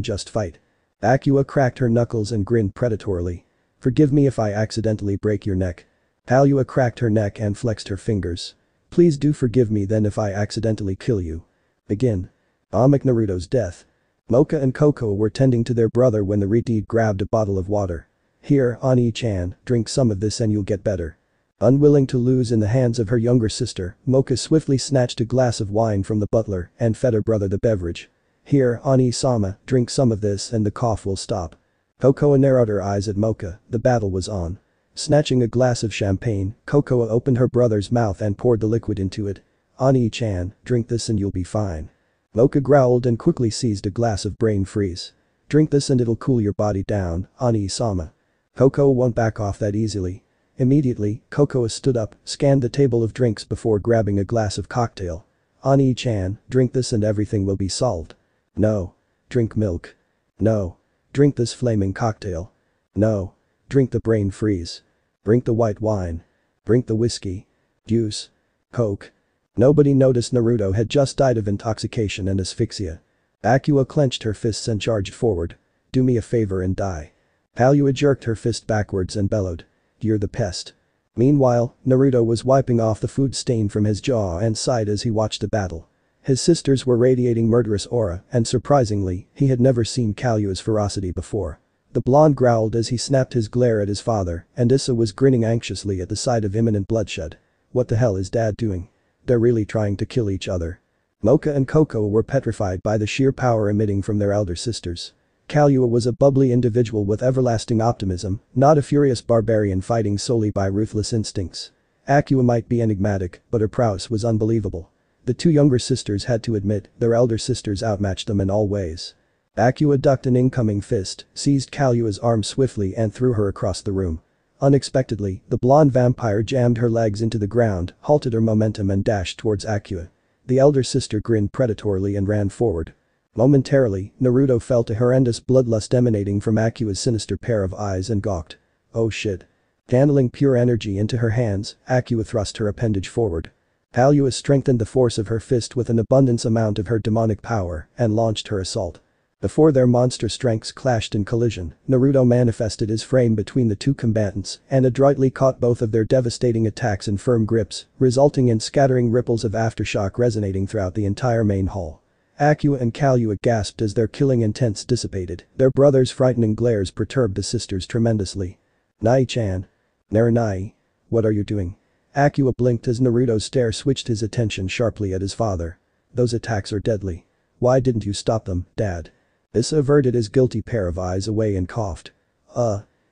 Just fight. Akua cracked her knuckles and grinned predatorily. Forgive me if I accidentally break your neck. Kahlua cracked her neck and flexed her fingers. Please do forgive me then if I accidentally kill you. Begin. Amidst Naruto's death. Moka and Kokoa were tending to their brother when the Redeed grabbed a bottle of water. Here, Ani-chan, drink some of this and you'll get better. Unwilling to lose in the hands of her younger sister, Moka swiftly snatched a glass of wine from the butler and fed her brother the beverage. Here, Ani-sama, drink some of this and the cough will stop. Kokoa narrowed her eyes at Moka, the battle was on. Snatching a glass of champagne, Kokoa opened her brother's mouth and poured the liquid into it. Ani-chan, drink this and you'll be fine. Moka growled and quickly seized a glass of brain freeze. Drink this and it'll cool your body down, Ani-sama. Kokoa won't back off that easily. Immediately, Kokoa stood up, scanned the table of drinks before grabbing a glass of cocktail. Ani-chan, drink this and everything will be solved. No. Drink milk. No. Drink this flaming cocktail. No. Drink the brain freeze. Drink the white wine. Drink the whiskey. Juice. Coke. Nobody noticed Naruto had just died of intoxication and asphyxia. Akua clenched her fists and charged forward. Do me a favor and die. Kahlua jerked her fist backwards and bellowed. You're the pest. Meanwhile, Naruto was wiping off the food stain from his jaw and sighed as he watched the battle. His sisters were radiating murderous aura and surprisingly, he had never seen Kahlua's ferocity before. The blonde growled as he snapped his glare at his father and Issa was grinning anxiously at the sight of imminent bloodshed. What the hell is dad doing? They're really trying to kill each other. Moka and Kokoa were petrified by the sheer power emitting from their elder sisters. Kahlua was a bubbly individual with everlasting optimism, not a furious barbarian fighting solely by ruthless instincts. Akua might be enigmatic, but her prowess was unbelievable. The two younger sisters had to admit their elder sisters outmatched them in all ways. Akua ducked an incoming fist, seized Kahlua's arm swiftly and threw her across the room. Unexpectedly, the blonde vampire jammed her legs into the ground, halted her momentum and dashed towards Akua. The elder sister grinned predatorily and ran forward. Momentarily, Naruto felt a horrendous bloodlust emanating from Akua's sinister pair of eyes and gawked. Oh shit. Channeling pure energy into her hands, Akua thrust her appendage forward. Kahlua strengthened the force of her fist with an abundant amount of her demonic power and launched her assault. Before their monster strengths clashed in collision, Naruto manifested his frame between the two combatants and adroitly caught both of their devastating attacks in firm grips, resulting in scattering ripples of aftershock resonating throughout the entire main hall. Akua and Kahlua gasped as their killing intents dissipated, their brother's frightening glares perturbed the sisters tremendously. Nai-chan. Naranai. What are you doing? Akua blinked as Naruto's stare switched his attention sharply at his father. Those attacks are deadly. Why didn't you stop them, dad? Issa averted his guilty pair of eyes away and coughed.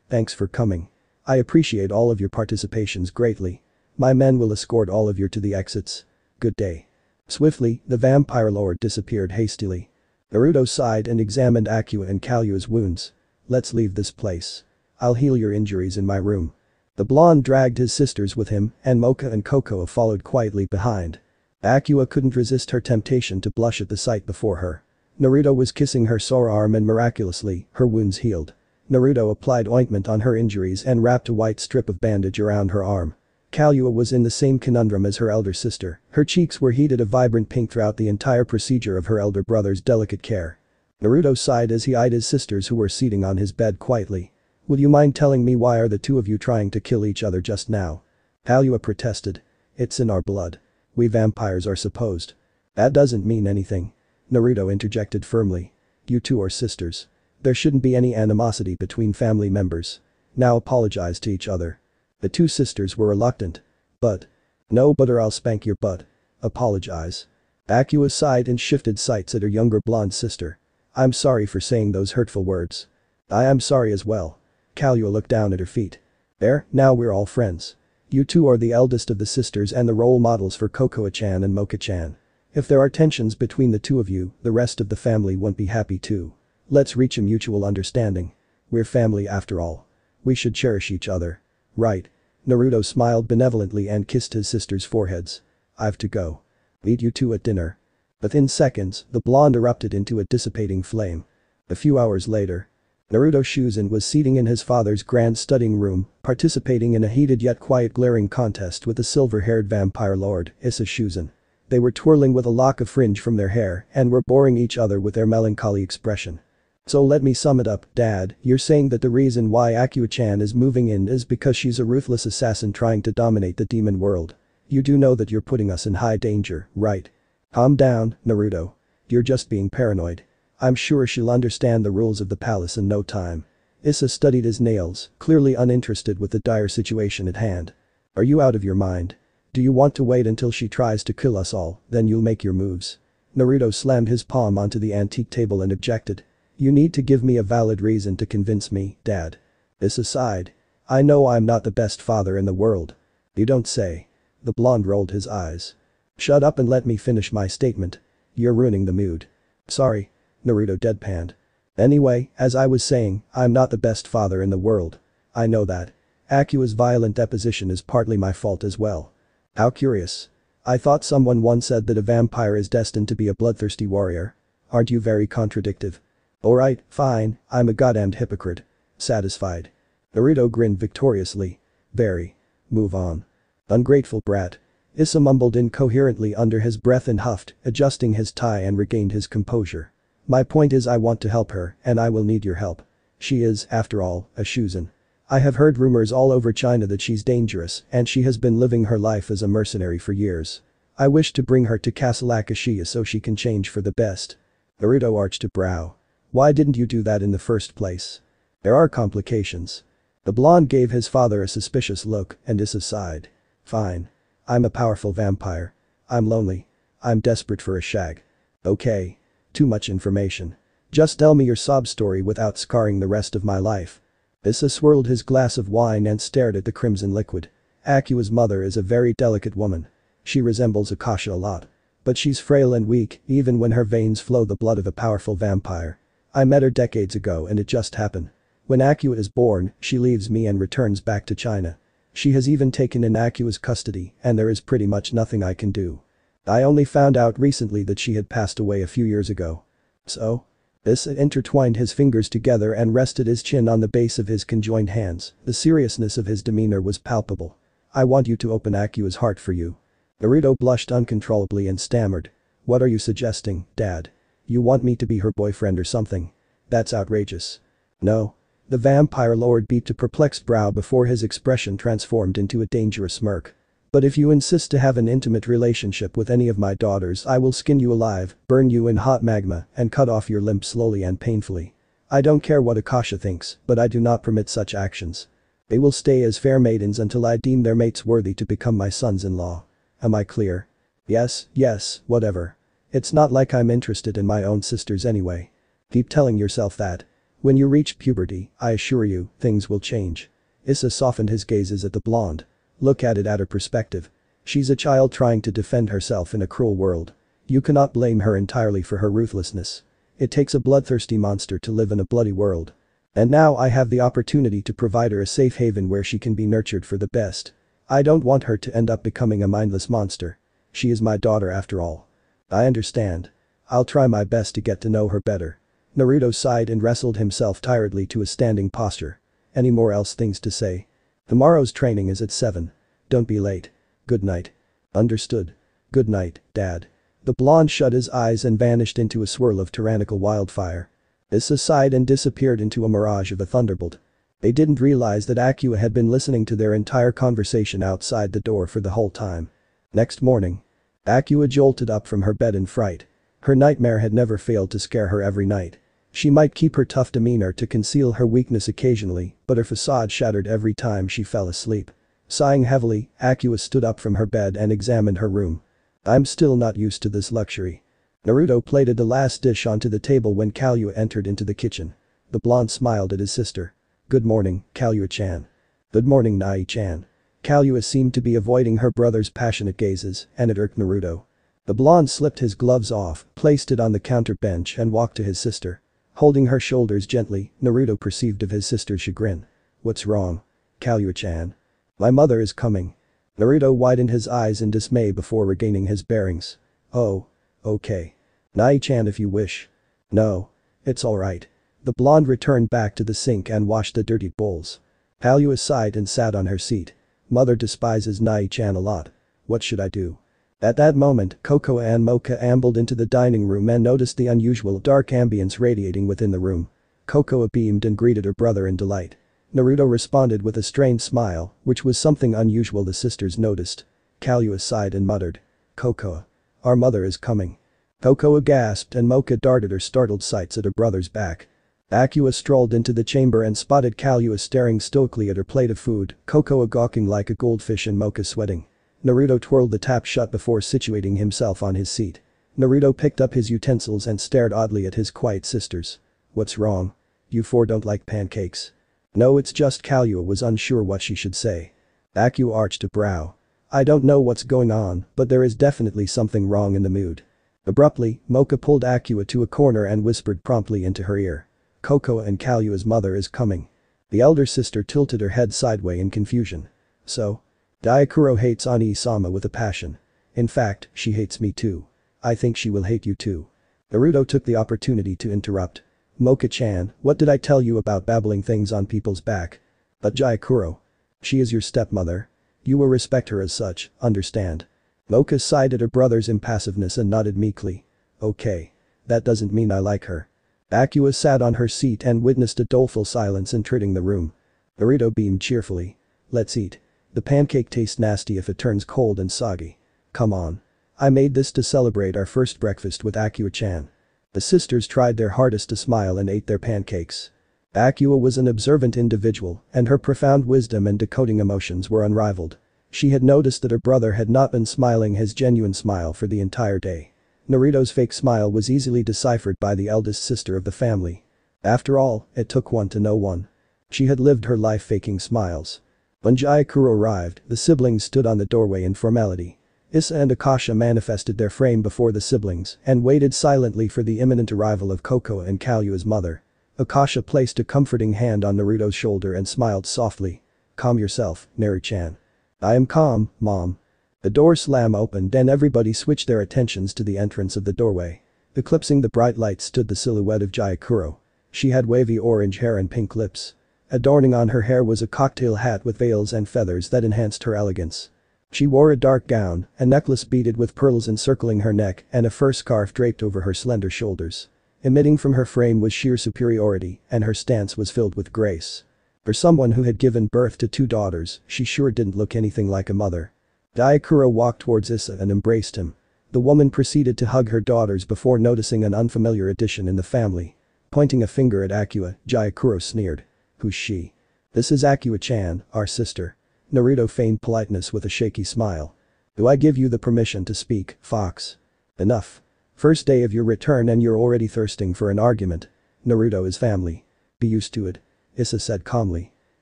Thanks for coming. I appreciate all of your participations greatly. My men will escort all of you to the exits. Good day. Swiftly, the vampire lord disappeared hastily. Naruto sighed and examined Akua and Kahlua's wounds. Let's leave this place. I'll heal your injuries in my room. The blonde dragged his sisters with him and Moka and Kokoa followed quietly behind. Akua couldn't resist her temptation to blush at the sight before her. Naruto was kissing her sore arm and miraculously, her wounds healed. Naruto applied ointment on her injuries and wrapped a white strip of bandage around her arm. Kahlua was in the same conundrum as her elder sister, her cheeks were heated a vibrant pink throughout the entire procedure of her elder brother's delicate care. Naruto sighed as he eyed his sisters who were seating on his bed quietly. Will you mind telling me why are the two of you trying to kill each other just now? Kahlua protested. It's in our blood. We vampires are supposed. That doesn't mean anything. Naruto interjected firmly. You two are sisters. There shouldn't be any animosity between family members. Now apologize to each other. The two sisters were reluctant. But or I'll spank your butt. Apologize. Akua sighed and shifted sights at her younger blonde sister. I'm sorry for saying those hurtful words. I am sorry as well. Kahlua looked down at her feet. There, now we're all friends. You two are the eldest of the sisters and the role models for Kokoa-chan and Moka-chan. If there are tensions between the two of you, the rest of the family won't be happy too. Let's reach a mutual understanding. We're family after all. We should cherish each other. Right. Naruto smiled benevolently and kissed his sister's foreheads. I've to go. Meet you two at dinner. Within seconds, the blonde erupted into a dissipating flame. A few hours later, Naruto Shuzen was seating in his father's grand studying room, participating in a heated yet quiet glaring contest with the silver-haired vampire lord, Issa Shuzen. They were twirling with a lock of fringe from their hair and were boring each other with their melancholy expression. So let me sum it up, Dad, you're saying that the reason why Akua-chan is moving in is because she's a ruthless assassin trying to dominate the demon world. You do know that you're putting us in high danger, right? Calm down, Naruto. You're just being paranoid. I'm sure she'll understand the rules of the palace in no time. Issa studied his nails, clearly uninterested with the dire situation at hand. Are you out of your mind? Do you want to wait until she tries to kill us all, then you'll make your moves? Naruto slammed his palm onto the antique table and objected. You need to give me a valid reason to convince me, Dad. Issa sighed. I know I'm not the best father in the world. You don't say. The blonde rolled his eyes. Shut up and let me finish my statement. You're ruining the mood. Sorry. Naruto deadpanned. Anyway, as I was saying, I'm not the best father in the world. I know that. Akua's violent deposition is partly my fault as well. How curious. I thought someone once said that a vampire is destined to be a bloodthirsty warrior. Aren't you very contradictive? Alright, fine, I'm a goddamned hypocrite. Satisfied. Naruto grinned victoriously. Very. Move on. Ungrateful brat. Issa mumbled incoherently under his breath and huffed, adjusting his tie and regained his composure. My point is I want to help her, and I will need your help. She is, after all, a Shuzen. I have heard rumors all over China that she's dangerous and she has been living her life as a mercenary for years. I wish to bring her to Castle Akashia so she can change for the best. Naruto arched a brow. Why didn't you do that in the first place? There are complications. The blonde gave his father a suspicious look and Issa sighed. Fine. I'm a powerful vampire. I'm lonely. I'm desperate for a shag. Okay. Too much information. Just tell me your sob story without scarring the rest of my life. Issa swirled his glass of wine and stared at the crimson liquid. Akua's mother is a very delicate woman. She resembles Akasha a lot. But she's frail and weak, even when her veins flow the blood of a powerful vampire. I met her decades ago and it just happened. When Akua is born, she leaves me and returns back to China. She has even taken in Akua's custody and there is pretty much nothing I can do. I only found out recently that she had passed away a few years ago. So? Issa intertwined his fingers together and rested his chin on the base of his conjoined hands, the seriousness of his demeanor was palpable. I want you to open Akua's heart for you. Naruto blushed uncontrollably and stammered. What are you suggesting, Dad? You want me to be her boyfriend or something? That's outrageous. No. The vampire lord beat a perplexed brow before his expression transformed into a dangerous smirk. But if you insist to have an intimate relationship with any of my daughters, I will skin you alive, burn you in hot magma, and cut off your limb slowly and painfully. I don't care what Akasha thinks, but I do not permit such actions. They will stay as fair maidens until I deem their mates worthy to become my sons-in-law. Am I clear? Yes, yes, whatever. It's not like I'm interested in my own sisters anyway. Keep telling yourself that. When you reach puberty, I assure you, things will change. Issa softened his gazes at the blonde. Look at it at her perspective. She's a child trying to defend herself in a cruel world. You cannot blame her entirely for her ruthlessness. It takes a bloodthirsty monster to live in a bloody world. And now I have the opportunity to provide her a safe haven where she can be nurtured for the best. I don't want her to end up becoming a mindless monster. She is my daughter after all. I understand. I'll try my best to get to know her better. Naruto sighed and wrestled himself tiredly to a standing posture. Any more else things to say? Tomorrow's training is at 7. Don't be late. Good night. Understood. Good night, Dad. The blonde shut his eyes and vanished into a swirl of tyrannical wildfire. Issa sighed and disappeared into a mirage of a thunderbolt. They didn't realize that Akua had been listening to their entire conversation outside the door for the whole time. Next morning. Akua jolted up from her bed in fright. Her nightmare had never failed to scare her every night. She might keep her tough demeanor to conceal her weakness occasionally, but her facade shattered every time she fell asleep. Sighing heavily, Akua stood up from her bed and examined her room. I'm still not used to this luxury. Naruto plated the last dish onto the table when Kahlua entered into the kitchen. The blonde smiled at his sister. Good morning, Kahlua-chan. Good morning, Nai-chan. Kahlua seemed to be avoiding her brother's passionate gazes, and it irked Naruto. The blonde slipped his gloves off, placed it on the counter bench and walked to his sister. Holding her shoulders gently, Naruto perceived of his sister's chagrin. "What's wrong? Kahlua-chan. My mother is coming." Naruto widened his eyes in dismay before regaining his bearings. "Oh. Okay. Nai-chan if you wish." "No. It's alright." The blonde returned back to the sink and washed the dirty bowls. Kahlua sighed and sat on her seat. "Mother despises Nai-chan a lot. What should I do?" At that moment, Kokoa and Moka ambled into the dining room and noticed the unusual dark ambience radiating within the room. Kokoa beamed and greeted her brother in delight. Naruto responded with a strained smile, which was something unusual the sisters noticed. Kahlua sighed and muttered, "Kokoa. Our mother is coming." Kokoa gasped and Moka darted her startled sights at her brother's back. Akua strolled into the chamber and spotted Kahlua staring stoically at her plate of food, Kokoa gawking like a goldfish and Moka sweating. Naruto twirled the tap shut before situating himself on his seat. Naruto picked up his utensils and stared oddly at his quiet sisters. "What's wrong? You four don't like pancakes?" "No, it's just," Kahlua was unsure what she should say. Akua arched a brow. "I don't know what's going on, but there is definitely something wrong in the mood." Abruptly, Moka pulled Akua to a corner and whispered promptly into her ear, "Kokoa and Kalua's mother is coming." The elder sister tilted her head sideways in confusion. "So? Gyokuro hates Ani-sama with a passion. In fact, she hates me too. I think she will hate you too." Naruto took the opportunity to interrupt. "Moka-chan, what did I tell you about babbling things on people's back?" "But Gyokuro. She is your stepmother. You will respect her as such, understand?" Moka sighed at her brother's impassiveness and nodded meekly. "Okay. That doesn't mean I like her." Akua sat on her seat and witnessed a doleful silence entering the room. Naruto beamed cheerfully. "Let's eat. The pancake tastes nasty if it turns cold and soggy. Come on. I made this to celebrate our first breakfast with Akua-chan." The sisters tried their hardest to smile and ate their pancakes. Akua was an observant individual, and her profound wisdom and decoding emotions were unrivaled. She had noticed that her brother had not been smiling his genuine smile for the entire day. Naruto's fake smile was easily deciphered by the eldest sister of the family. After all, it took one to know one. She had lived her life faking smiles. When Gyokuro arrived, the siblings stood on the doorway in formality. Issa and Akasha manifested their frame before the siblings and waited silently for the imminent arrival of Kokoa and Kalua's mother. Akasha placed a comforting hand on Naruto's shoulder and smiled softly. "Calm yourself, Naru-chan." "I am calm, Mom." The door slam opened and everybody switched their attentions to the entrance of the doorway. Eclipsing the bright light stood the silhouette of Gyokuro. She had wavy orange hair and pink lips. Adorning on her hair was a cocktail hat with veils and feathers that enhanced her elegance. She wore a dark gown, a necklace beaded with pearls encircling her neck and a fur scarf draped over her slender shoulders. Emitting from her frame was sheer superiority, and her stance was filled with grace. For someone who had given birth to two daughters, she sure didn't look anything like a mother. Gyokuro walked towards Issa and embraced him. The woman proceeded to hug her daughters before noticing an unfamiliar addition in the family. Pointing a finger at Akua, Gyokuro sneered. "Who's she?" "This is Akua-chan, our sister." Naruto feigned politeness with a shaky smile. "Do I give you the permission to speak, Fox?" "Enough. First day of your return and you're already thirsting for an argument. Naruto is family. Be used to it," Issa said calmly.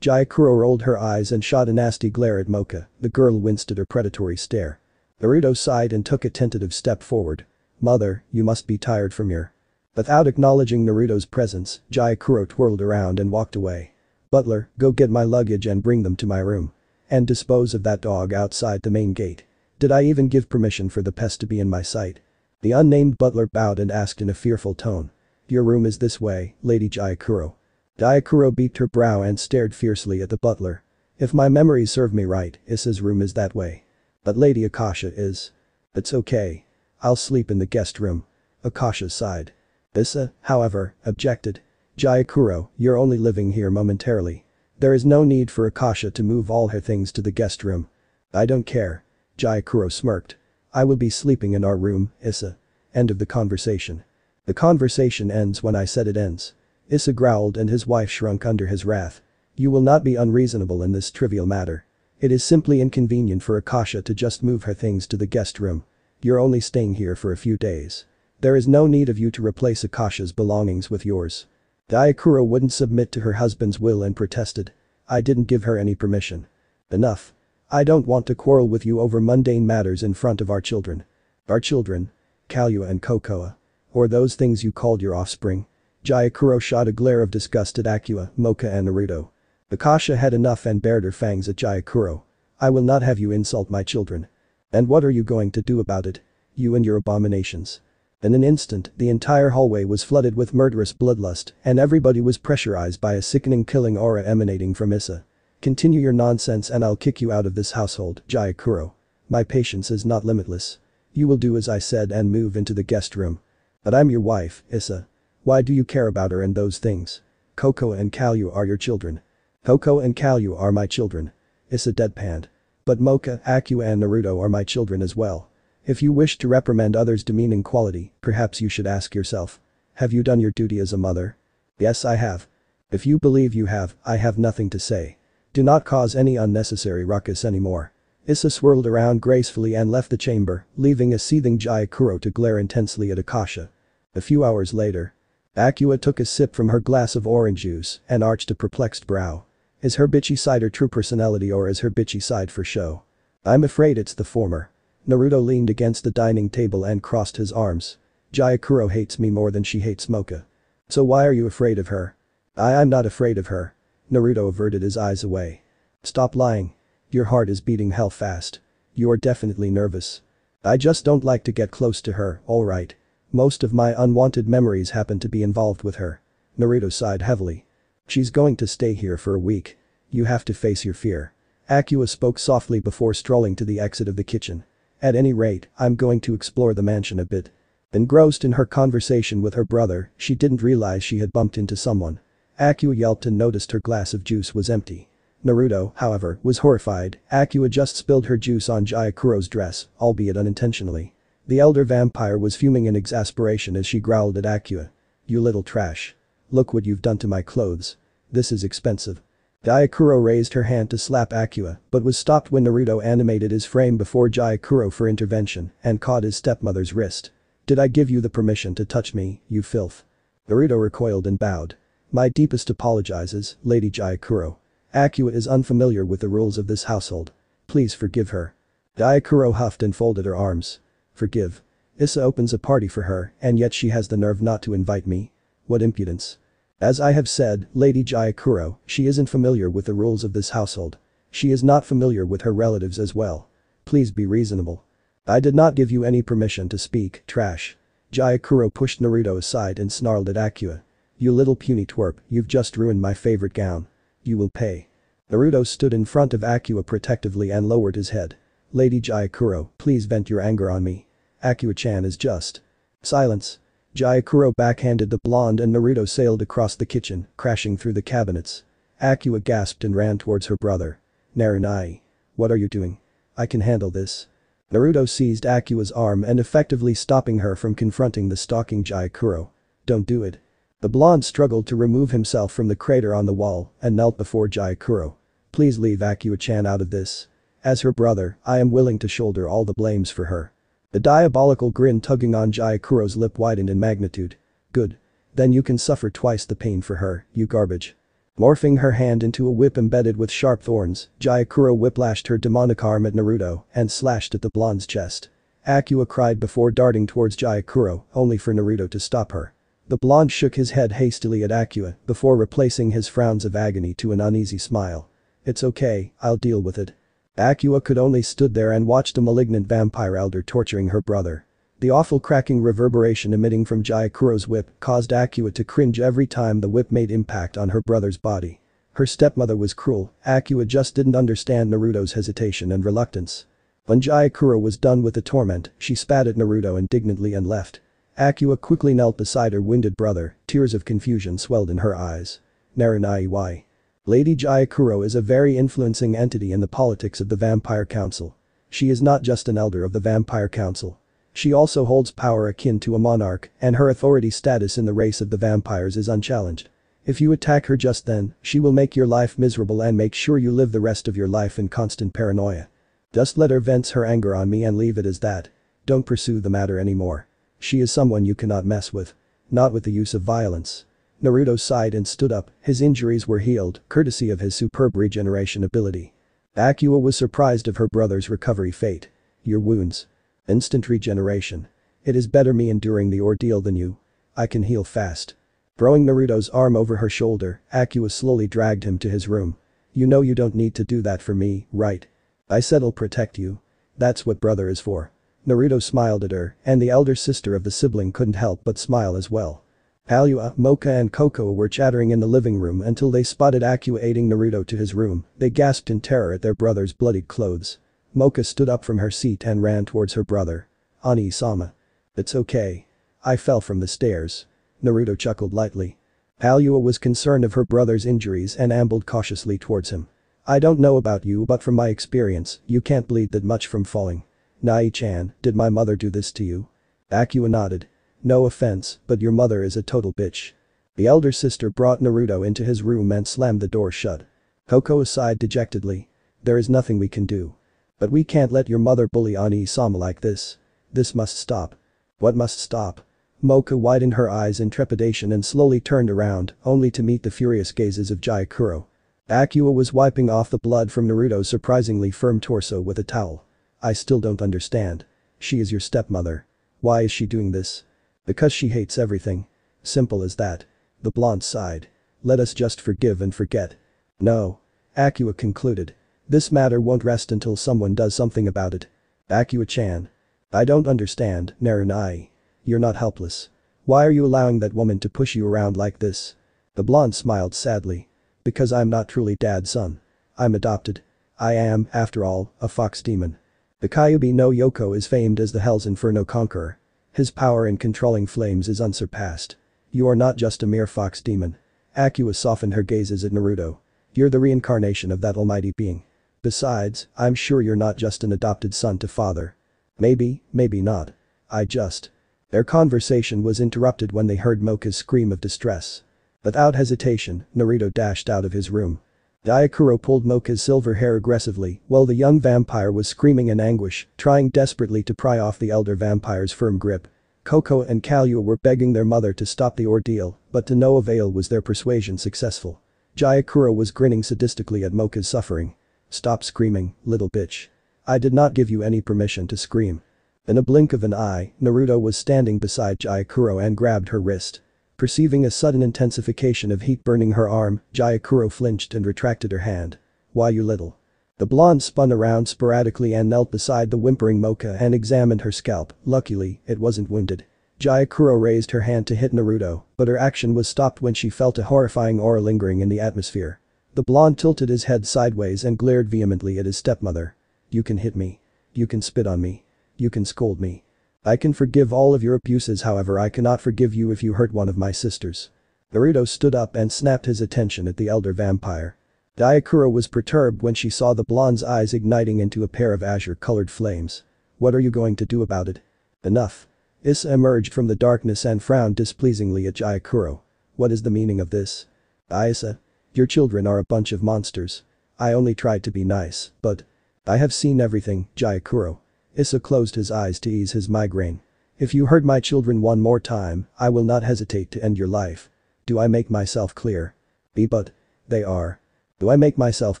Gyokuro rolled her eyes and shot a nasty glare at Moka. The girl winced at her predatory stare. Naruto sighed and took a tentative step forward. "Mother, you must be tired from your..." Without acknowledging Naruto's presence, Gyokuro twirled around and walked away. "Butler, go get my luggage and bring them to my room. And dispose of that dog outside the main gate. Did I even give permission for the pest to be in my sight?" The unnamed butler bowed and asked in a fearful tone, "Your room is this way, Lady Gyokuro." Gyokuro beat her brow and stared fiercely at the butler. "If my memories serve me right, Issa's room is that way. But Lady Akasha is..." "It's okay. I'll sleep in the guest room." Akasha sighed. Issa, however, objected. "Gyokuro, you're only living here momentarily. There is no need for Akasha to move all her things to the guest room." "I don't care." Gyokuro smirked. "I will be sleeping in our room, Issa. End of the conversation." "The conversation ends when I said it ends." Issa growled and his wife shrunk under his wrath. "You will not be unreasonable in this trivial matter. It is simply inconvenient for Akasha to just move her things to the guest room. You're only staying here for a few days. There is no need of you to replace Akasha's belongings with yours." Gyokuro wouldn't submit to her husband's will and protested. "I didn't give her any permission." "Enough. I don't want to quarrel with you over mundane matters in front of our children." Our children. Kahlua and Kokoa. Or those things you called your offspring. Gyokuro shot a glare of disgust at Akua, Moka and Naruto. Akasha had enough and bared her fangs at Gyokuro. I will not have you insult my children. And what are you going to do about it? You and your abominations. In an instant, the entire hallway was flooded with murderous bloodlust and everybody was pressurized by a sickening killing aura emanating from Issa. Continue your nonsense and I'll kick you out of this household, Gyokuro. My patience is not limitless. You will do as I said and move into the guest room. But I'm your wife, Issa. Why do you care about her and those things? Kokoa and Kahlua are your children. Kokoa and Kahlua are my children. Issa deadpanned. But Moka, Akua and Naruto are my children as well. If you wish to reprimand others' demeaning quality, perhaps you should ask yourself. Have you done your duty as a mother? Yes, I have. If you believe you have, I have nothing to say. Do not cause any unnecessary ruckus anymore. Issa swirled around gracefully and left the chamber, leaving a seething Gyokuro to glare intensely at Akasha. A few hours later. Akua took a sip from her glass of orange juice and arched a perplexed brow. Is her bitchy side her true personality or is her bitchy side for show? I'm afraid it's the former. Naruto leaned against the dining table and crossed his arms. Gyokuro hates me more than she hates Moka. So why are you afraid of her? I'm not afraid of her. Naruto averted his eyes away. Stop lying. Your heart is beating hell fast. You're definitely nervous. I just don't like to get close to her, alright. Most of my unwanted memories happen to be involved with her. Naruto sighed heavily. She's going to stay here for a week. You have to face your fear. Akua spoke softly before strolling to the exit of the kitchen. At any rate, I'm going to explore the mansion a bit. Engrossed in her conversation with her brother, she didn't realize she had bumped into someone. Akua yelped and noticed her glass of juice was empty. Naruto, however, was horrified. Akua just spilled her juice on Gyokuro's dress, albeit unintentionally. The elder vampire was fuming in exasperation as she growled at Akua. You little trash. Look what you've done to my clothes. This is expensive. Gyokuro raised her hand to slap Akua, but was stopped when Naruto animated his frame before Gyokuro for intervention and caught his stepmother's wrist. Did I give you the permission to touch me, you filth? Naruto recoiled and bowed. My deepest apologizes, Lady Gyokuro. Akua is unfamiliar with the rules of this household. Please forgive her. Gyokuro huffed and folded her arms. Forgive. Issa opens a party for her and yet she has the nerve not to invite me. What impudence. As I have said, Lady Gyokuro, she isn't familiar with the rules of this household. She is not familiar with her relatives as well. Please be reasonable. I did not give you any permission to speak, trash. Gyokuro pushed Naruto aside and snarled at Akua. You little puny twerp, you've just ruined my favorite gown. You will pay. Naruto stood in front of Akua protectively and lowered his head. Lady Gyokuro, please vent your anger on me. Akua-chan is just. Silence. Gyokuro backhanded the blonde and Naruto sailed across the kitchen, crashing through the cabinets. Akua gasped and ran towards her brother. Narunai. What are you doing? I can handle this. Naruto seized Akua's arm and effectively stopping her from confronting the stalking Gyokuro. Don't do it. The blonde struggled to remove himself from the crater on the wall and knelt before Gyokuro. Please leave Akua-chan out of this. As her brother, I am willing to shoulder all the blames for her. The diabolical grin tugging on Gyokuro's lip widened in magnitude. Good. Then you can suffer twice the pain for her, you garbage. Morphing her hand into a whip embedded with sharp thorns, Gyokuro whiplashed her demonic arm at Naruto and slashed at the blonde's chest. Akua cried before darting towards Gyokuro, only for Naruto to stop her. The blonde shook his head hastily at Akua before replacing his frowns of agony to an uneasy smile. It's okay, I'll deal with it. Akua could only stood there and watched a malignant vampire elder torturing her brother. The awful cracking reverberation emitting from Gyokuro's whip caused Akua to cringe every time the whip made impact on her brother's body. Her stepmother was cruel, Akua just didn't understand Naruto's hesitation and reluctance. When Gyokuro was done with the torment, she spat at Naruto indignantly and left. Akua quickly knelt beside her wounded brother, tears of confusion swelled in her eyes. Narunai why? Lady Gyokuro is a very influencing entity in the politics of the Vampire Council. She is not just an elder of the Vampire Council. She also holds power akin to a monarch, and her authority status in the race of the vampires is unchallenged. If you attack her just then, she will make your life miserable and make sure you live the rest of your life in constant paranoia. Just let her vent her anger on me and leave it as that. Don't pursue the matter anymore. She is someone you cannot mess with. Not with the use of violence. Naruto sighed and stood up, his injuries were healed, courtesy of his superb regeneration ability. Akua was surprised of her brother's recovery fate. Your wounds. Instant regeneration. It is better me enduring the ordeal than you. I can heal fast. Throwing Naruto's arm over her shoulder, Akua slowly dragged him to his room. You know you don't need to do that for me, right? I said I'll protect you. That's what brother is for. Naruto smiled at her, and the elder sister of the sibling couldn't help but smile as well. Kahlua, Moka and Kokoa were chattering in the living room until they spotted Akua aiding Naruto to his room. They gasped in terror at their brother's bloodied clothes. Moka stood up from her seat and ran towards her brother. Ani-sama. It's okay. I fell from the stairs. Naruto chuckled lightly. Kahlua was concerned of her brother's injuries and ambled cautiously towards him. I don't know about you but from my experience, you can't bleed that much from falling. Nai-chan, did my mother do this to you? Akua nodded. No offense, but your mother is a total bitch. The elder sister brought Naruto into his room and slammed the door shut. Kokoa sighed dejectedly. There is nothing we can do. But we can't let your mother bully Ani-sama like this. This must stop. What must stop? Moka widened her eyes in trepidation and slowly turned around, only to meet the furious gazes of Gyokuro. Akua was wiping off the blood from Naruto's surprisingly firm torso with a towel. I still don't understand. She is your stepmother. Why is she doing this? Because she hates everything. Simple as that. The blonde sighed. Let us just forgive and forget. No. Akua concluded. This matter won't rest until someone does something about it. Akua-chan. I don't understand, Narunai. You're not helpless. Why are you allowing that woman to push you around like this? The blonde smiled sadly. Because I'm not truly dad's son. I'm adopted. I am, after all, a fox demon. The Kyuubi no Yoko is famed as the Hell's Inferno Conqueror. His power in controlling flames is unsurpassed. You are not just a mere fox demon. Akua softened her gazes at Naruto. You're the reincarnation of that almighty being. Besides, I'm sure you're not just an adopted son to father. Maybe, maybe not. I just... Their conversation was interrupted when they heard Moka's scream of distress. Without hesitation, Naruto dashed out of his room. Gyokuro pulled Moka's silver hair aggressively while the young vampire was screaming in anguish, trying desperately to pry off the elder vampire's firm grip. Kokoa and Kahlua were begging their mother to stop the ordeal, but to no avail was their persuasion successful. Gyokuro was grinning sadistically at Moka's suffering. Stop screaming, little bitch. I did not give you any permission to scream. In a blink of an eye, Naruto was standing beside Gyokuro and grabbed her wrist. Perceiving a sudden intensification of heat burning her arm, Gyokuro flinched and retracted her hand. Why you little? The blonde spun around sporadically and knelt beside the whimpering Moka and examined her scalp. Luckily, it wasn't wounded. Gyokuro raised her hand to hit Naruto, but her action was stopped when she felt a horrifying aura lingering in the atmosphere. The blonde tilted his head sideways and glared vehemently at his stepmother. You can hit me. You can spit on me. You can scold me. I can forgive all of your abuses, however I cannot forgive you if you hurt one of my sisters. Naruto stood up and snapped his attention at the elder vampire. Gyokuro was perturbed when she saw the blonde's eyes igniting into a pair of azure-colored flames. What are you going to do about it? Enough. Issa emerged from the darkness and frowned displeasingly at Gyokuro. What is the meaning of this? Issa, your children are a bunch of monsters. I only tried to be nice, but... I have seen everything, Gyokuro. Issa closed his eyes to ease his migraine. If you hurt my children one more time, I will not hesitate to end your life. Do I make myself clear? But. They are. Do I make myself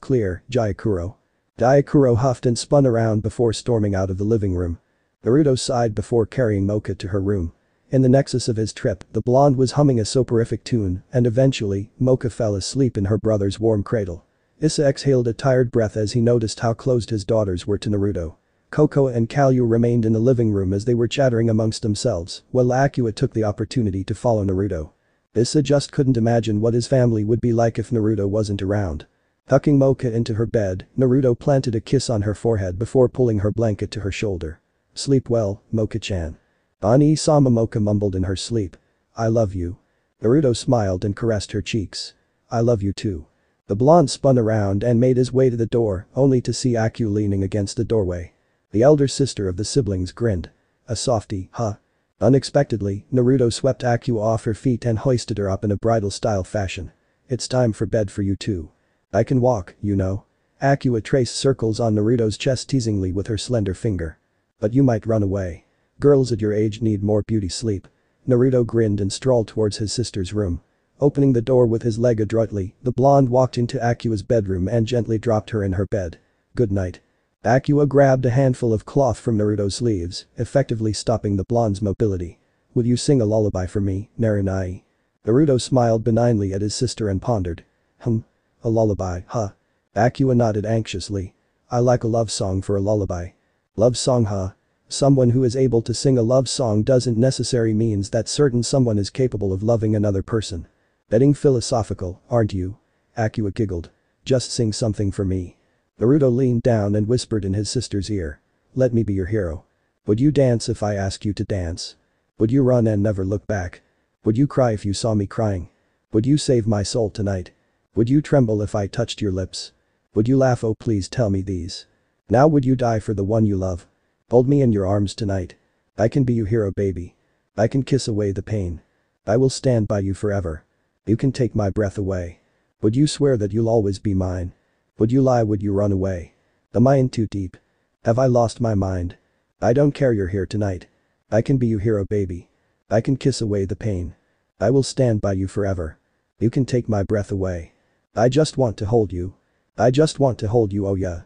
clear, Gyokuro? Gyokuro huffed and spun around before storming out of the living room. Naruto sighed before carrying Moka to her room. In the nexus of his trip, the blonde was humming a soporific tune, and eventually, Moka fell asleep in her brother's warm cradle. Issa exhaled a tired breath as he noticed how closed his daughters were to Naruto. Kokoa and Kahlua remained in the living room as they were chattering amongst themselves, while Akua took the opportunity to follow Naruto. Issa just couldn't imagine what his family would be like if Naruto wasn't around. Tucking Moka into her bed, Naruto planted a kiss on her forehead before pulling her blanket to her shoulder. Sleep well, Moka-chan. Ani-sama, Moka mumbled in her sleep. I love you. Naruto smiled and caressed her cheeks. I love you too. The blonde spun around and made his way to the door, only to see Akua leaning against the doorway. The elder sister of the siblings grinned. A softie, huh? Unexpectedly, Naruto swept Akua off her feet and hoisted her up in a bridal-style fashion. It's time for bed for you two. I can walk, you know. Akua traced circles on Naruto's chest teasingly with her slender finger. But you might run away. Girls at your age need more beauty sleep. Naruto grinned and strolled towards his sister's room. Opening the door with his leg adroitly, the blonde walked into Akua's bedroom and gently dropped her in her bed. Good night. Akua grabbed a handful of cloth from Naruto's sleeves, effectively stopping the blonde's mobility. Will you sing a lullaby for me, Narunai? Naruto smiled benignly at his sister and pondered. A lullaby, huh? Akua nodded anxiously. I like a love song for a lullaby. Love song, huh? Someone who is able to sing a love song doesn't necessarily means that certain someone is capable of loving another person. Betting philosophical, aren't you? Akua giggled. Just sing something for me. Naruto leaned down and whispered in his sister's ear. Let me be your hero. Would you dance if I asked you to dance? Would you run and never look back? Would you cry if you saw me crying? Would you save my soul tonight? Would you tremble if I touched your lips? Would you laugh? Oh, please tell me these. Now would you die for the one you love? Hold me in your arms tonight. I can be your hero, baby. I can kiss away the pain. I will stand by you forever. You can take my breath away. Would you swear that you'll always be mine? Would you lie? Would you run away? Am I in too deep? Have I lost my mind? I don't care, you're here tonight. I can be your hero, baby. I can kiss away the pain. I will stand by you forever. You can take my breath away. I just want to hold you. I just want to hold you, oh yeah.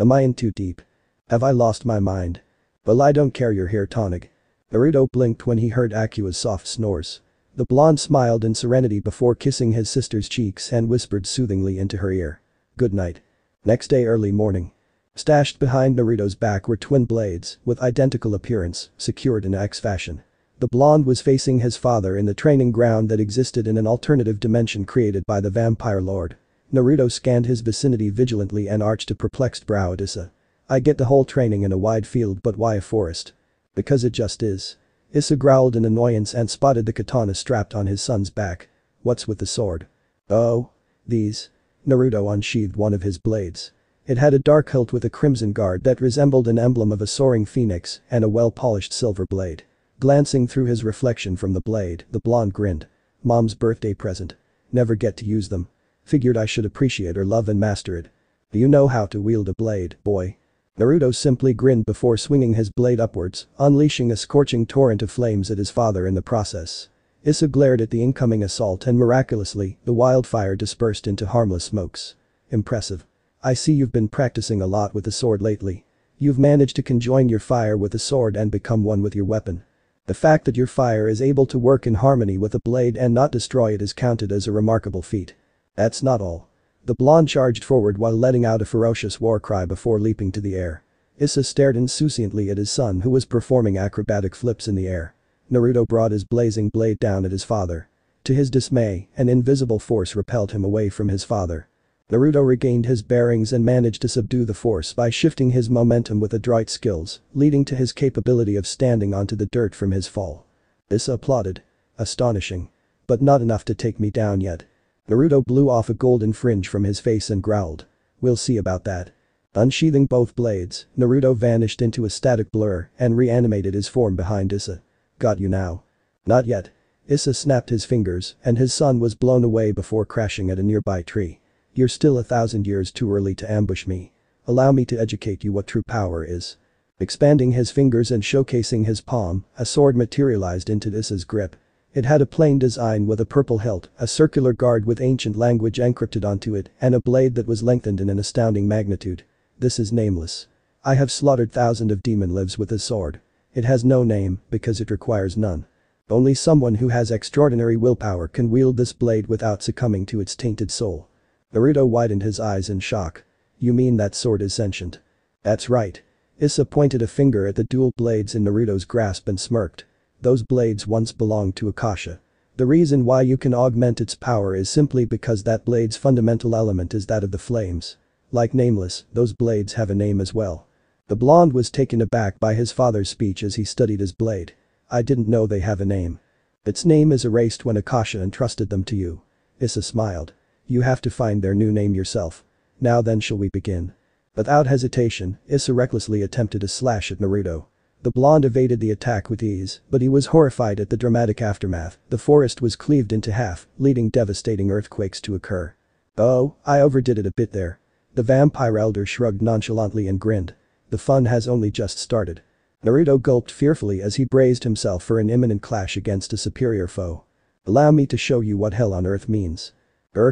Am I in too deep? Have I lost my mind? Well, I don't care, you're here, Tonic. Naruto blinked when he heard Akua's soft snores. The blonde smiled in serenity before kissing his sister's cheeks and whispered soothingly into her ear. Good night. Next day, early morning. Stashed behind Naruto's back were twin blades with identical appearance, secured in axe fashion. The blonde was facing his father in the training ground that existed in an alternative dimension created by the vampire lord. Naruto scanned his vicinity vigilantly and arched a perplexed brow at Issa. I get the whole training in a wide field, but why a forest? Because it just is. Issa growled in annoyance and spotted the katana strapped on his son's back. What's with the sword? Oh. These. Naruto unsheathed one of his blades. It had a dark hilt with a crimson guard that resembled an emblem of a soaring phoenix and a well-polished silver blade. Glancing through his reflection from the blade, the blonde grinned. Mom's birthday present. Never get to use them. Figured I should appreciate her love and master it. Do you know how to wield a blade, boy? Naruto simply grinned before swinging his blade upwards, unleashing a scorching torrent of flames at his father in the process. Issa glared at the incoming assault and miraculously, the wildfire dispersed into harmless smokes. Impressive. I see you've been practicing a lot with the sword lately. You've managed to conjoin your fire with the sword and become one with your weapon. The fact that your fire is able to work in harmony with a blade and not destroy it is counted as a remarkable feat. That's not all. The blonde charged forward while letting out a ferocious war cry before leaping to the air. Issa stared insouciantly at his son who was performing acrobatic flips in the air. Naruto brought his blazing blade down at his father. To his dismay, an invisible force repelled him away from his father. Naruto regained his bearings and managed to subdue the force by shifting his momentum with adroit skills, leading to his capability of standing onto the dirt from his fall. Issa applauded. Astonishing. But not enough to take me down yet. Naruto blew off a golden fringe from his face and growled. We'll see about that. Unsheathing both blades, Naruto vanished into a static blur and reanimated his form behind Issa. Got you now. Not yet. Issa snapped his fingers and his son was blown away before crashing at a nearby tree. You're still 1,000 years too early to ambush me. Allow me to educate you what true power is. Expanding his fingers and showcasing his palm, a sword materialized into Issa's grip. It had a plain design with a purple hilt, a circular guard with ancient language encrypted onto it, and a blade that was lengthened in an astounding magnitude. This is nameless. I have slaughtered thousands of demon lives with this sword. It has no name, because it requires none. Only someone who has extraordinary willpower can wield this blade without succumbing to its tainted soul. Naruto widened his eyes in shock. You mean that sword is sentient? That's right. Issa pointed a finger at the dual blades in Naruto's grasp and smirked. Those blades once belonged to Akasha. The reason why you can augment its power is simply because that blade's fundamental element is that of the flames. Like Nameless, those blades have a name as well. The blonde was taken aback by his father's speech as he studied his blade. I didn't know they have a name. Its name is erased when Akasha entrusted them to you. Issa smiled. You have to find their new name yourself. Now then, shall we begin? Without hesitation, Issa recklessly attempted a slash at Naruto. The blonde evaded the attack with ease, but he was horrified at the dramatic aftermath. The forest was cleaved into half, leading devastating earthquakes to occur. Oh, I overdid it a bit there. The vampire elder shrugged nonchalantly and grinned. The fun has only just started. Naruto gulped fearfully as he braced himself for an imminent clash against a superior foe. Allow me to show you what hell on earth means.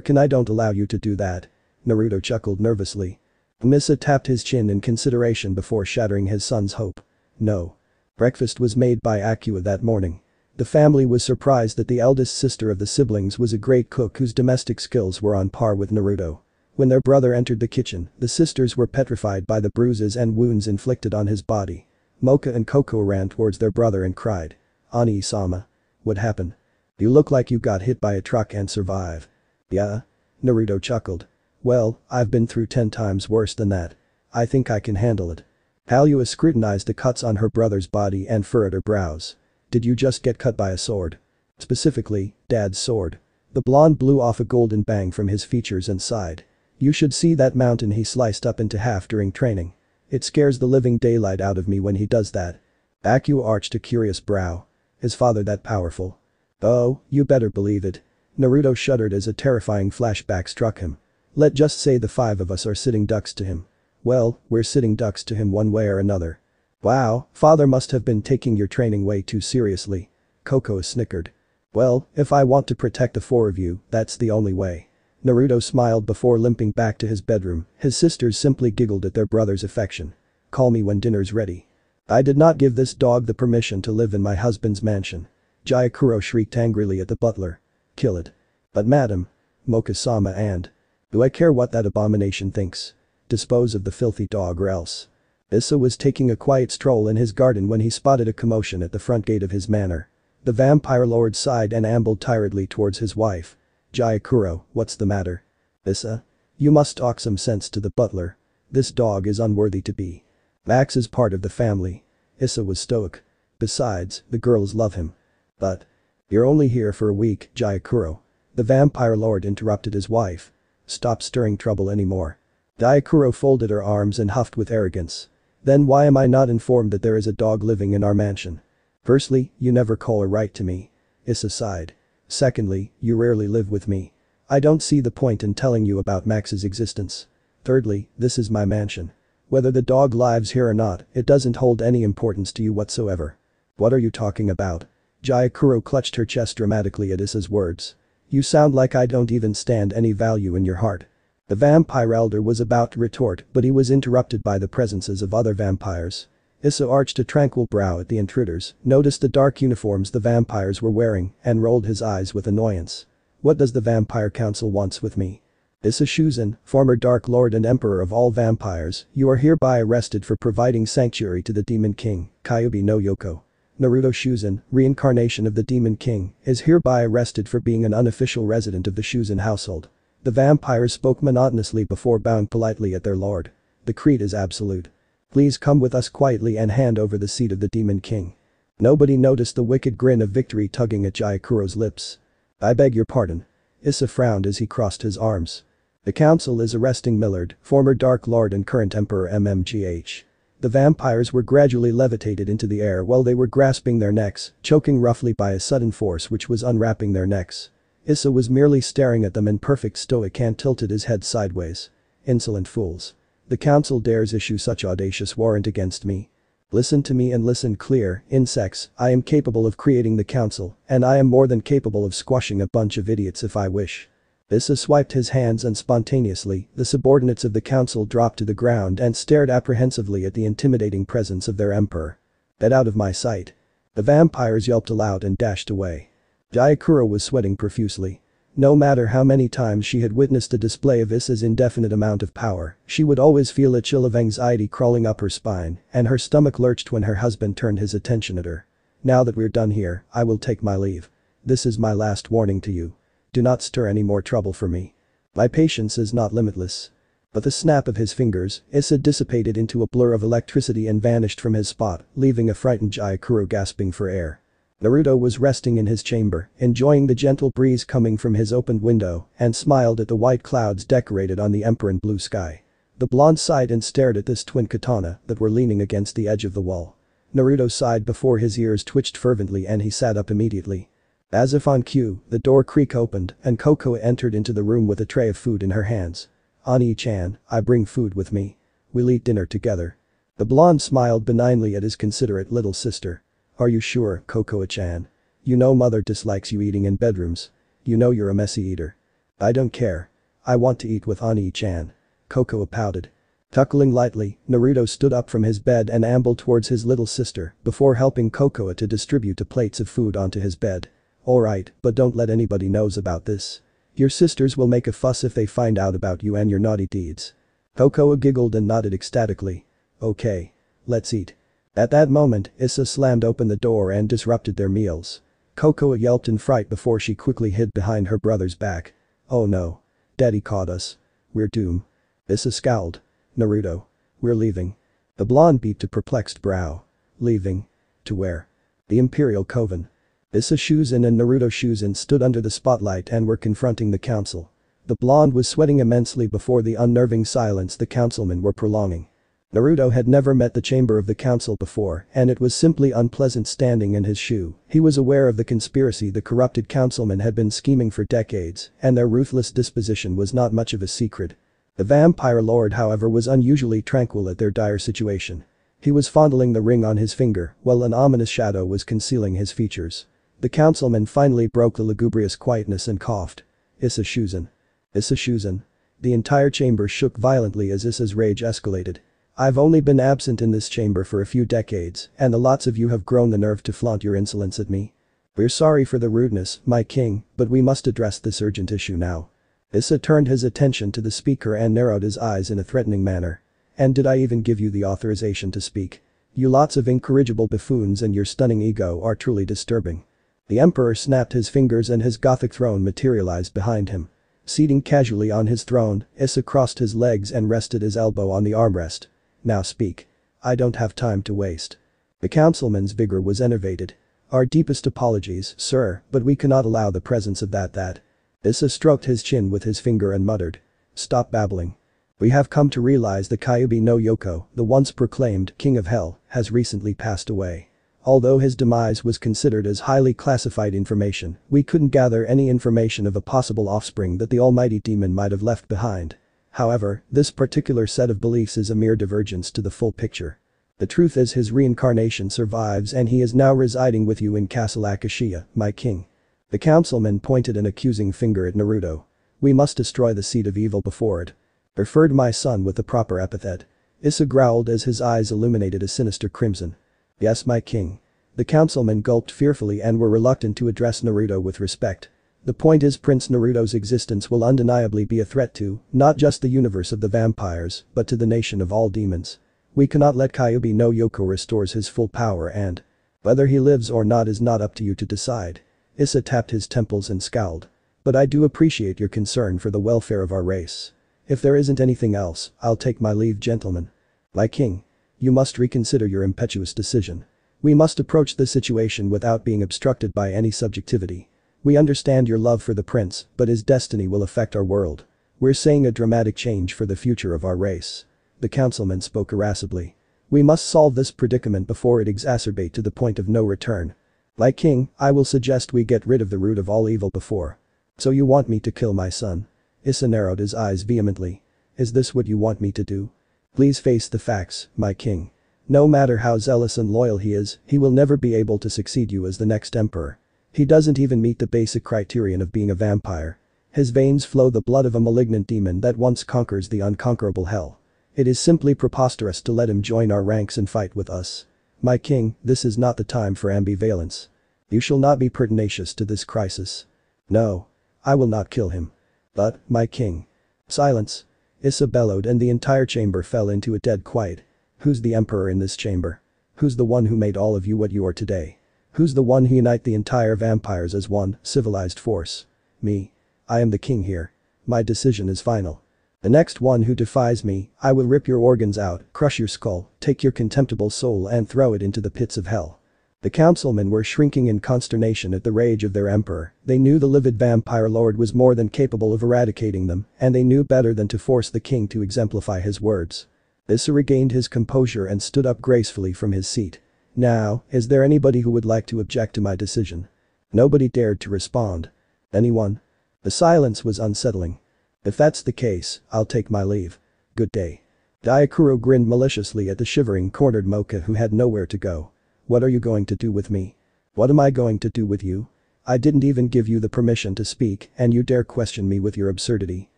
Can I don't allow you to do that. Naruto chuckled nervously. Misa tapped his chin in consideration before shattering his son's hope. No. Breakfast was made by Akua that morning. The family was surprised that the eldest sister of the siblings was a great cook whose domestic skills were on par with Naruto. When their brother entered the kitchen, the sisters were petrified by the bruises and wounds inflicted on his body. Moka and Kokoa ran towards their brother and cried. Ani-sama. What happened? You look like you got hit by a truck and survive. Yeah? Naruto chuckled. Well, I've been through 10 times worse than that. I think I can handle it. Kahlua scrutinized the cuts on her brother's body and furrowed her brows. Did you just get cut by a sword? Specifically, Dad's sword. The blonde blew off a golden bang from his features and sighed. You should see that mountain he sliced up into half during training. It scares the living daylight out of me when he does that. Akua arched a curious brow. Is father that powerful? Oh, you better believe it. Naruto shuddered as a terrifying flashback struck him. Let's just say the 5 of us are sitting ducks to him. Well, we're sitting ducks to him one way or another. Wow, father must have been taking your training way too seriously. Kokoa snickered. Well, if I want to protect the 4 of you, that's the only way. Naruto smiled before limping back to his bedroom. His sisters simply giggled at their brother's affection. Call me when dinner's ready. I did not give this dog the permission to live in my husband's mansion. Gyokuro shrieked angrily at the butler. Kill it. But madam. Moka-sama and. Do I care what that abomination thinks? Dispose of the filthy dog or else. Issa was taking a quiet stroll in his garden when he spotted a commotion at the front gate of his manor. The vampire lord sighed and ambled tiredly towards his wife. Gyokuro, what's the matter? Issa? You must talk some sense to the butler. This dog is unworthy to be. Max is part of the family. Issa was stoic. Besides, the girls love him. But. You're only here for a week, Gyokuro. The vampire lord interrupted his wife. Stop stirring trouble anymore. Gyokuro folded her arms and huffed with arrogance. Then why am I not informed that there is a dog living in our mansion? Firstly, you never call or write to me. Issa sighed. Secondly, you rarely live with me. I don't see the point in telling you about Max's existence. Thirdly, this is my mansion. Whether the dog lives here or not, it doesn't hold any importance to you whatsoever. What are you talking about? Gyokuro clutched her chest dramatically at Issa's words. You sound like I don't even stand any value in your heart. The vampire elder was about to retort but he was interrupted by the presences of other vampires. Issa arched a tranquil brow at the intruders, noticed the dark uniforms the vampires were wearing, and rolled his eyes with annoyance. What does the vampire council wants with me? Issa Shuzen, former Dark Lord and Emperor of all vampires, you are hereby arrested for providing sanctuary to the Demon King, Kyuubi no Yoko. Naruto Shuzen, reincarnation of the Demon King, is hereby arrested for being an unofficial resident of the Shuzen household. The vampires spoke monotonously before bowing politely at their lord. The creed is absolute. Please come with us quietly and hand over the seat of the Demon King. Nobody noticed the wicked grin of victory tugging at Gyokuro's lips. I beg your pardon. Issa frowned as he crossed his arms. The council is arresting Millard, former Dark Lord and current Emperor MMGH. The vampires were gradually levitated into the air while they were grasping their necks, choking roughly by a sudden force which was unwrapping their necks. Issa was merely staring at them in perfect stoic and tilted his head sideways. Insolent fools. The council dares issue such audacious warrant against me. Listen to me and listen clear, insects, I am capable of creating the council, and I am more than capable of squashing a bunch of idiots if I wish. Issa swiped his hands and spontaneously, the subordinates of the council dropped to the ground and stared apprehensively at the intimidating presence of their emperor. Get out of my sight. The vampires yelped aloud and dashed away. Gyokuro was sweating profusely. No matter how many times she had witnessed a display of Issa's indefinite amount of power, she would always feel a chill of anxiety crawling up her spine, and her stomach lurched when her husband turned his attention at her. Now that we're done here, I will take my leave. This is my last warning to you. Do not stir any more trouble for me. My patience is not limitless. But the snap of his fingers, Issa dissipated into a blur of electricity and vanished from his spot, leaving a frightened Gyokuro gasping for air. Naruto was resting in his chamber, enjoying the gentle breeze coming from his opened window, and smiled at the white clouds decorated on the emperor and blue sky. The blonde sighed and stared at this twin katana that were leaning against the edge of the wall. Naruto sighed before his ears twitched fervently and he sat up immediately. As if on cue, the door creak opened and Kokoa entered into the room with a tray of food in her hands. Ani-chan, I bring food with me. We'll eat dinner together. The blonde smiled benignly at his considerate little sister. Are you sure, Kokoa-chan? You know mother dislikes you eating in bedrooms. You know you're a messy eater. I don't care. I want to eat with Ani-chan. Kokoa pouted. Chuckling lightly, Naruto stood up from his bed and ambled towards his little sister before helping Kokoa to distribute the plates of food onto his bed. Alright, but don't let anybody knows about this. Your sisters will make a fuss if they find out about you and your naughty deeds. Kokoa giggled and nodded ecstatically. Okay. Let's eat. At that moment, Issa slammed open the door and disrupted their meals. Kokoa yelped in fright before she quickly hid behind her brother's back. Oh no. Daddy caught us. We're doomed. Issa scowled. Naruto. We're leaving. The blonde beat a perplexed brow. Leaving? To where? The Imperial Coven. Issa Shuzen and Naruto Shuzen stood under the spotlight and were confronting the council. The blonde was sweating immensely before the unnerving silence the councilmen were prolonging. Naruto had never met the chamber of the council before and it was simply unpleasant standing in his shoe. He was aware of the conspiracy the corrupted councilmen had been scheming for decades and their ruthless disposition was not much of a secret. The vampire lord, however, was unusually tranquil at their dire situation. He was fondling the ring on his finger while an ominous shadow was concealing his features. The councilman finally broke the lugubrious quietness and coughed. Issa Shuzen. Issa Shuzen. The entire chamber shook violently as Issa's rage escalated. I've only been absent in this chamber for a few decades and the lots of you have grown the nerve to flaunt your insolence at me. We're sorry for the rudeness, my king, but we must address this urgent issue now. Issa turned his attention to the speaker and narrowed his eyes in a threatening manner. And did I even give you the authorization to speak? You lots of incorrigible buffoons and your stunning ego are truly disturbing. The emperor snapped his fingers and his Gothic throne materialized behind him. Seating casually on his throne, Issa crossed his legs and rested his elbow on the armrest. Now speak. I don't have time to waste. The councilman's vigor was enervated. Our deepest apologies, sir, but we cannot allow the presence of that. Issa stroked his chin with his finger and muttered. Stop babbling. We have come to realize that Kyuubi no Yoko, the once proclaimed king of hell, has recently passed away. Although his demise was considered as highly classified information, we couldn't gather any information of a possible offspring that the almighty demon might have left behind. However, this particular set of beliefs is a mere divergence to the full picture. The truth is his reincarnation survives and he is now residing with you in Castle Akashia, my king. The councilman pointed an accusing finger at Naruto. We must destroy the seed of evil before it. Referred my son with the proper epithet. Issa growled as his eyes illuminated a sinister crimson. Yes, my king. The councilmen gulped fearfully and were reluctant to address Naruto with respect. The point is Prince Naruto's existence will undeniably be a threat to, not just the universe of the vampires, but to the nation of all demons. We cannot let Kyuubi no Yoko restores his full power and whether he lives or not is not up to you to decide. Issa tapped his temples and scowled. But I do appreciate your concern for the welfare of our race. If there isn't anything else, I'll take my leave, gentlemen. My king. You must reconsider your impetuous decision. We must approach the situation without being obstructed by any subjectivity. We understand your love for the prince, but his destiny will affect our world. We're seeing a dramatic change for the future of our race. The councilman spoke irascibly. We must solve this predicament before it exacerbates to the point of no return. My king, I will suggest we get rid of the root of all evil before. So you want me to kill my son? Issa narrowed his eyes vehemently. Is this what you want me to do? Please face the facts, my king. No matter how zealous and loyal he is, he will never be able to succeed you as the next emperor. He doesn't even meet the basic criterion of being a vampire. His veins flow the blood of a malignant demon that once conquers the unconquerable hell. It is simply preposterous to let him join our ranks and fight with us. My king, this is not the time for ambivalence. You shall not be pertinacious to this crisis. No. I will not kill him. But, my king. Silence. Issa bellowed and the entire chamber fell into a dead quiet. Who's the emperor in this chamber? Who's the one who made all of you what you are today? Who's the one who unites the entire vampires as one, civilized force? Me. I am the king here. My decision is final. The next one who defies me, I will rip your organs out, crush your skull, take your contemptible soul and throw it into the pits of hell. The councilmen were shrinking in consternation at the rage of their emperor. They knew the livid vampire lord was more than capable of eradicating them, and they knew better than to force the king to exemplify his words. Issa regained his composure and stood up gracefully from his seat. Now, is there anybody who would like to object to my decision? Nobody dared to respond. Anyone? The silence was unsettling. If that's the case, I'll take my leave. Good day. Gyokuro grinned maliciously at the shivering cornered Moka who had nowhere to go. What are you going to do with me? What am I going to do with you? I didn't even give you the permission to speak and you dare question me with your absurdity.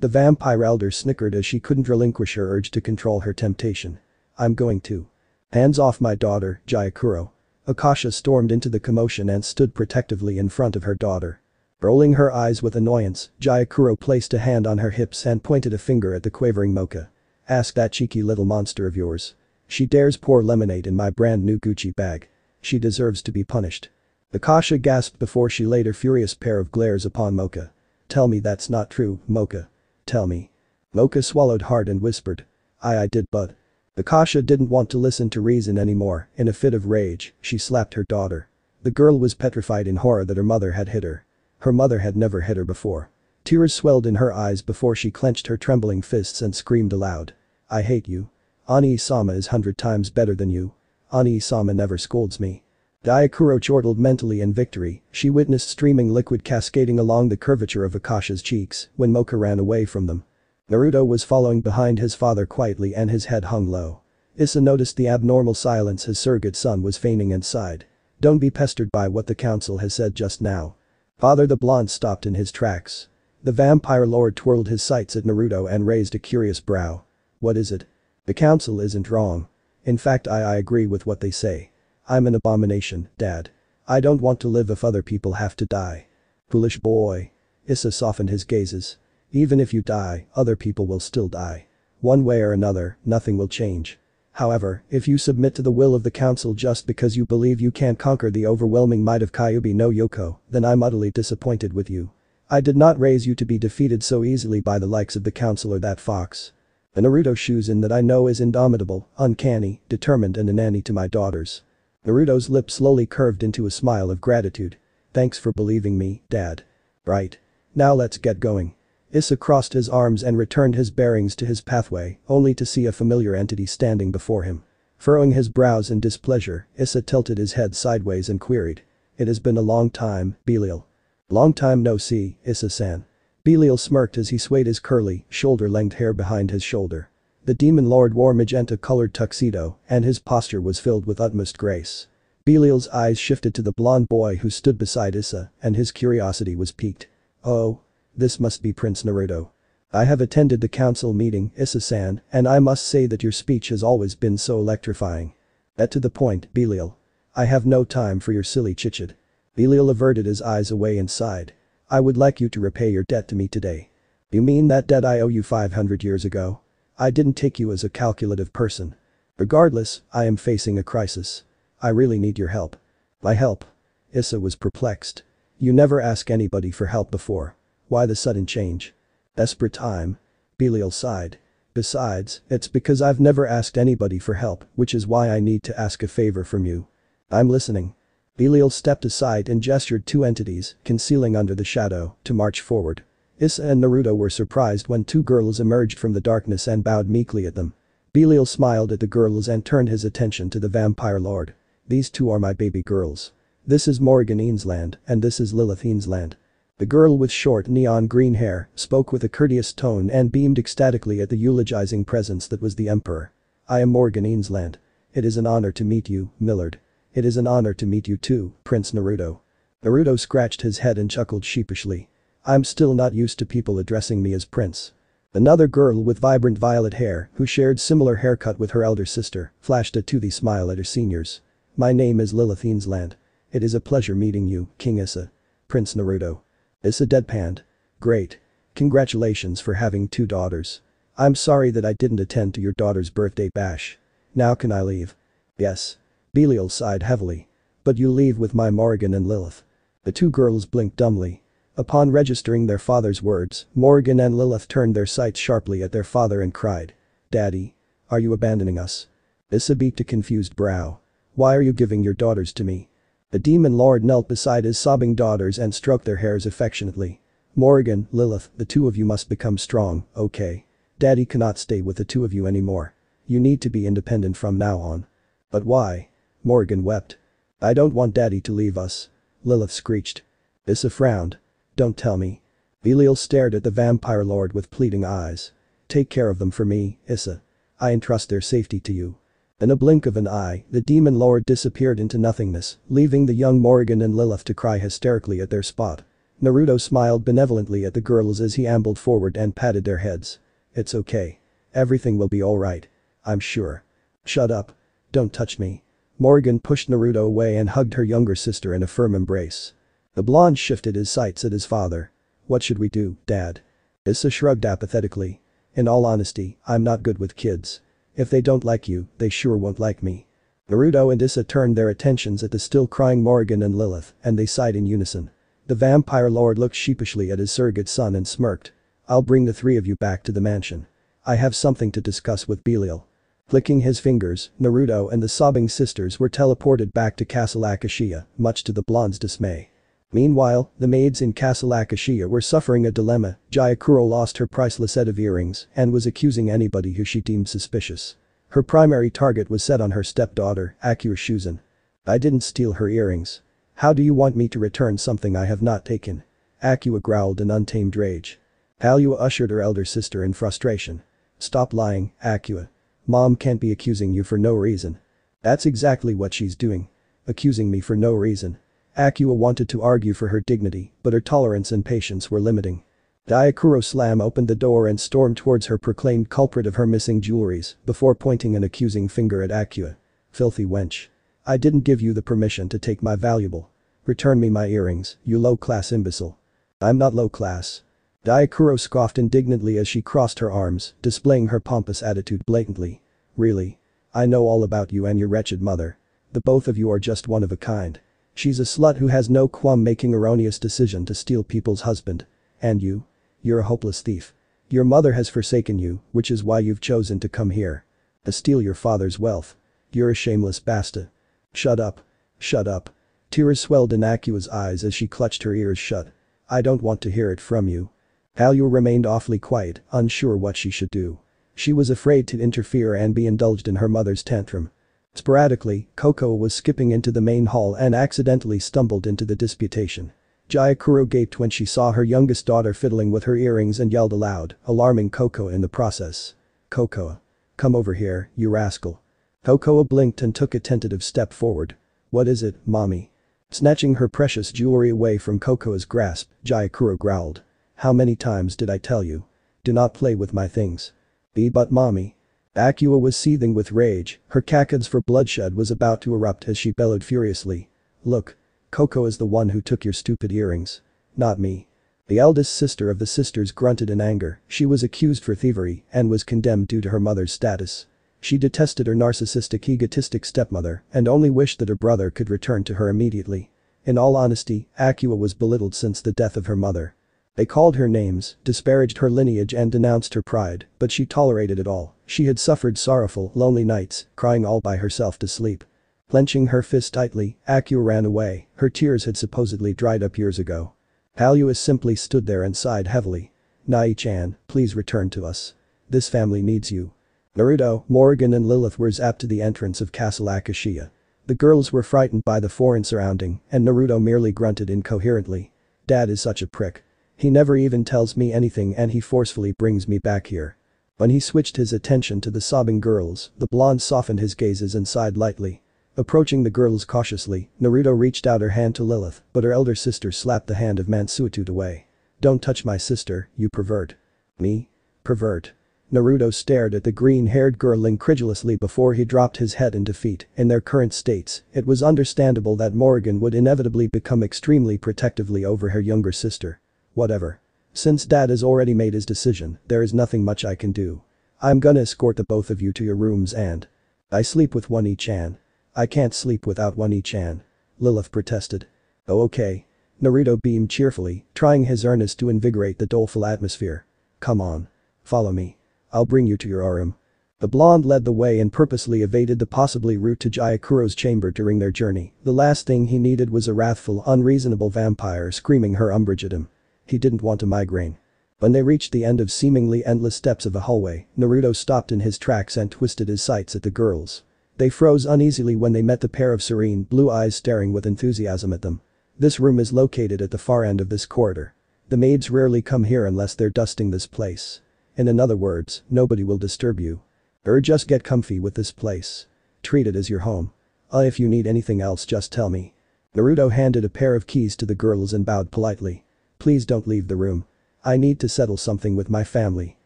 The vampire elder snickered as she couldn't relinquish her urge to control her temptation. I'm going to. Hands off my daughter, Gyokuro. Akasha stormed into the commotion and stood protectively in front of her daughter. Rolling her eyes with annoyance, Gyokuro placed a hand on her hips and pointed a finger at the quavering Moka. Ask that cheeky little monster of yours. She dares pour lemonade in my brand new Gucci bag. She deserves to be punished. Akasha gasped before she laid her furious pair of glares upon Moka. Tell me that's not true, Moka. Tell me. Moka swallowed hard and whispered. I did, but. Akasha didn't want to listen to reason anymore. In a fit of rage, she slapped her daughter. The girl was petrified in horror that her mother had hit her. Her mother had never hit her before. Tears swelled in her eyes before she clenched her trembling fists and screamed aloud. I hate you. Ani-sama is 100 times better than you. Ani-sama never scolds me. Gyokuro chortled mentally in victory. She witnessed streaming liquid cascading along the curvature of Akasha's cheeks when Moka ran away from them. Naruto was following behind his father quietly and his head hung low. Issa noticed the abnormal silence his surrogate son was feigning and sighed. Don't be pestered by what the council has said just now. Father, the blonde stopped in his tracks. The vampire lord twirled his sights at Naruto and raised a curious brow. What is it? The council isn't wrong. In fact I agree with what they say. I'm an abomination, Dad. I don't want to live if other people have to die. Foolish boy. Issa softened his gazes. Even if you die, other people will still die. One way or another, nothing will change. However, if you submit to the will of the council just because you believe you can't conquer the overwhelming might of Kyuubi no Yoko, then I'm utterly disappointed with you. I did not raise you to be defeated so easily by the likes of the council or that fox. The Naruto Shuzen that I know is indomitable, uncanny, determined and a nanny to my daughters. Naruto's lips slowly curved into a smile of gratitude. Thanks for believing me, Dad. Right. Now let's get going. Issa crossed his arms and returned his bearings to his pathway, only to see a familiar entity standing before him. Furrowing his brows in displeasure, Issa tilted his head sideways and queried. It has been a long time, Belial. Long time no see, Issa-san. Belial smirked as he swayed his curly, shoulder-length hair behind his shoulder. The demon lord wore magenta-colored tuxedo, and his posture was filled with utmost grace. Belial's eyes shifted to the blond boy who stood beside Issa, and his curiosity was piqued. Oh. This must be Prince Naruto. I have attended the council meeting, Issa-san, and I must say that your speech has always been so electrifying. Get to the point, Belial. I have no time for your silly chit-chat. Belial averted his eyes away and sighed. I would like you to repay your debt to me today. You mean that debt I owe you 500 years ago? I didn't take you as a calculative person. Regardless, I am facing a crisis. I really need your help. My help? Issa was perplexed. You never ask anybody for help before. Why the sudden change? Desperate time. Belial sighed. Besides, it's because I've never asked anybody for help, which is why I need to ask a favor from you. I'm listening. Belial stepped aside and gestured two entities, concealing under the shadow, to march forward. Issa and Naruto were surprised when two girls emerged from the darkness and bowed meekly at them. Belial smiled at the girls and turned his attention to the vampire lord. These two are my baby girls. This is Morrigan Aensland, and this is Lilith Aensland. The girl with short neon green hair spoke with a courteous tone and beamed ecstatically at the eulogizing presence that was the Emperor. I am Morrigan Aensland. It is an honor to meet you, Millard. It is an honor to meet you too, Prince Naruto. Naruto scratched his head and chuckled sheepishly. I'm still not used to people addressing me as Prince. Another girl with vibrant violet hair, who shared similar haircut with her elder sister, flashed a toothy smile at her seniors. My name is Lilith Aensland. It is a pleasure meeting you, King Issa. Prince Naruto. Issa deadpanned. Great. Congratulations for having two daughters. I'm sorry that I didn't attend to your daughter's birthday bash. Now can I leave? Yes. Belial sighed heavily. But you leave with my Morrigan and Lilith. The two girls blinked dumbly. Upon registering their father's words, Morrigan and Lilith turned their sights sharply at their father and cried. Daddy. Are you abandoning us? Issa beat a confused brow. Why are you giving your daughters to me? The demon lord knelt beside his sobbing daughters and stroked their hairs affectionately. Morrigan, Lilith, the two of you must become strong, okay? Daddy cannot stay with the two of you anymore. You need to be independent from now on. But why? Morrigan wept. I don't want Daddy to leave us. Lilith screeched. Issa frowned. Don't tell me. Belial stared at the vampire lord with pleading eyes. Take care of them for me, Issa. I entrust their safety to you. In a blink of an eye, the demon lord disappeared into nothingness, leaving the young Morrigan and Lilith to cry hysterically at their spot. Naruto smiled benevolently at the girls as he ambled forward and patted their heads. It's okay. Everything will be alright. I'm sure. Shut up. Don't touch me. Morrigan pushed Naruto away and hugged her younger sister in a firm embrace. The blonde shifted his sights at his father. What should we do, Dad? Issa shrugged apathetically. In all honesty, I'm not good with kids. If they don't like you, they sure won't like me. Naruto and Issa turned their attentions at the still crying Morrigan and Lilith, and they sighed in unison. The vampire lord looked sheepishly at his surrogate son and smirked. I'll bring the three of you back to the mansion. I have something to discuss with Belial. Flicking his fingers, Naruto and the sobbing sisters were teleported back to Castle Akashia, much to the blonde's dismay. Meanwhile, the maids in Castle Akashia were suffering a dilemma. Gyokuro lost her priceless set of earrings and was accusing anybody who she deemed suspicious. Her primary target was set on her stepdaughter, Issa Shuzen. I didn't steal her earrings. How do you want me to return something I have not taken? Issa growled in untamed rage. Kahlua ushered her elder sister in frustration. Stop lying, Issa. Mom can't be accusing you for no reason. That's exactly what she's doing. Accusing me for no reason. Issa wanted to argue for her dignity, but her tolerance and patience were limiting. Gyokuro slammed open the door and stormed towards her proclaimed culprit of her missing jewelries before pointing an accusing finger at Issa. Filthy wench. I didn't give you the permission to take my valuable. Return me my earrings, you low-class imbecile. I'm not low-class. Gyokuro scoffed indignantly as she crossed her arms, displaying her pompous attitude blatantly. Really? I know all about you and your wretched mother. The both of you are just one of a kind. She's a slut who has no qualm making erroneous decision to steal people's husband. And you? You're a hopeless thief. Your mother has forsaken you, which is why you've chosen to come here. To steal your father's wealth. You're a shameless bastard. Shut up. Shut up. Tears swelled in Issa's eyes as she clutched her ears shut. I don't want to hear it from you. Kahlua remained awfully quiet, unsure what she should do. She was afraid to interfere and be indulged in her mother's tantrum. Sporadically, Kokoa was skipping into the main hall and accidentally stumbled into the disputation. Gyokuro gaped when she saw her youngest daughter fiddling with her earrings and yelled aloud, alarming Kokoa in the process. Kokoa. Come over here, you rascal. Kokoa blinked and took a tentative step forward. What is it, mommy? Snatching her precious jewelry away from Kokoa's grasp, Gyokuro growled. How many times did I tell you? Do not play with my things. But mommy. Issa was seething with rage, her cacophony for bloodshed was about to erupt as she bellowed furiously. Look. Kokoa is the one who took your stupid earrings. Not me. The eldest sister of the sisters grunted in anger. She was accused for thievery and was condemned due to her mother's status. She detested her narcissistic, egotistic stepmother and only wished that her brother could return to her immediately. In all honesty, Issa was belittled since the death of her mother. They called her names, disparaged her lineage and denounced her pride, but she tolerated it all. She had suffered sorrowful, lonely nights, crying all by herself to sleep. Clenching her fist tightly, Issa ran away, her tears had supposedly dried up years ago. Kahlua simply stood there and sighed heavily. Nai-chan, please return to us. This family needs you. Naruto, Morrigan and Lilith were zapped to the entrance of Castle Akashia. The girls were frightened by the foreign surrounding, and Naruto merely grunted incoherently. Dad is such a prick. He never even tells me anything and he forcefully brings me back here. When he switched his attention to the sobbing girls, the blonde softened his gazes and sighed lightly. Approaching the girls cautiously, Naruto reached out her hand to Lilith, but her elder sister slapped the hand of Mansuetude away. Don't touch my sister, you pervert. Me? Pervert. Naruto stared at the green-haired girl incredulously before he dropped his head in defeat. In their current states, it was understandable that Morrigan would inevitably become extremely protectively over her younger sister. Whatever. Since Dad has already made his decision, there is nothing much I can do. I'm gonna escort the both of you to your rooms and... I sleep with One-E-chan. I can't sleep without One-E-chan. Lilith protested. Oh okay. Naruto beamed cheerfully, trying his earnest to invigorate the doleful atmosphere. Come on. Follow me. I'll bring you to your room. The blonde led the way and purposely evaded the possibly route to Gyokuro's chamber during their journey. The last thing he needed was a wrathful, unreasonable vampire screaming her umbrage at him. He didn't want a migraine. When they reached the end of seemingly endless steps of a hallway, Naruto stopped in his tracks and twisted his sights at the girls. They froze uneasily when they met the pair of serene blue eyes staring with enthusiasm at them. This room is located at the far end of this corridor. The maids rarely come here unless they're dusting this place. In other words, nobody will disturb you. Or just get comfy with this place. Treat it as your home. If you need anything else just tell me. Naruto handed a pair of keys to the girls and bowed politely. Please don't leave the room. I need to settle something with my family.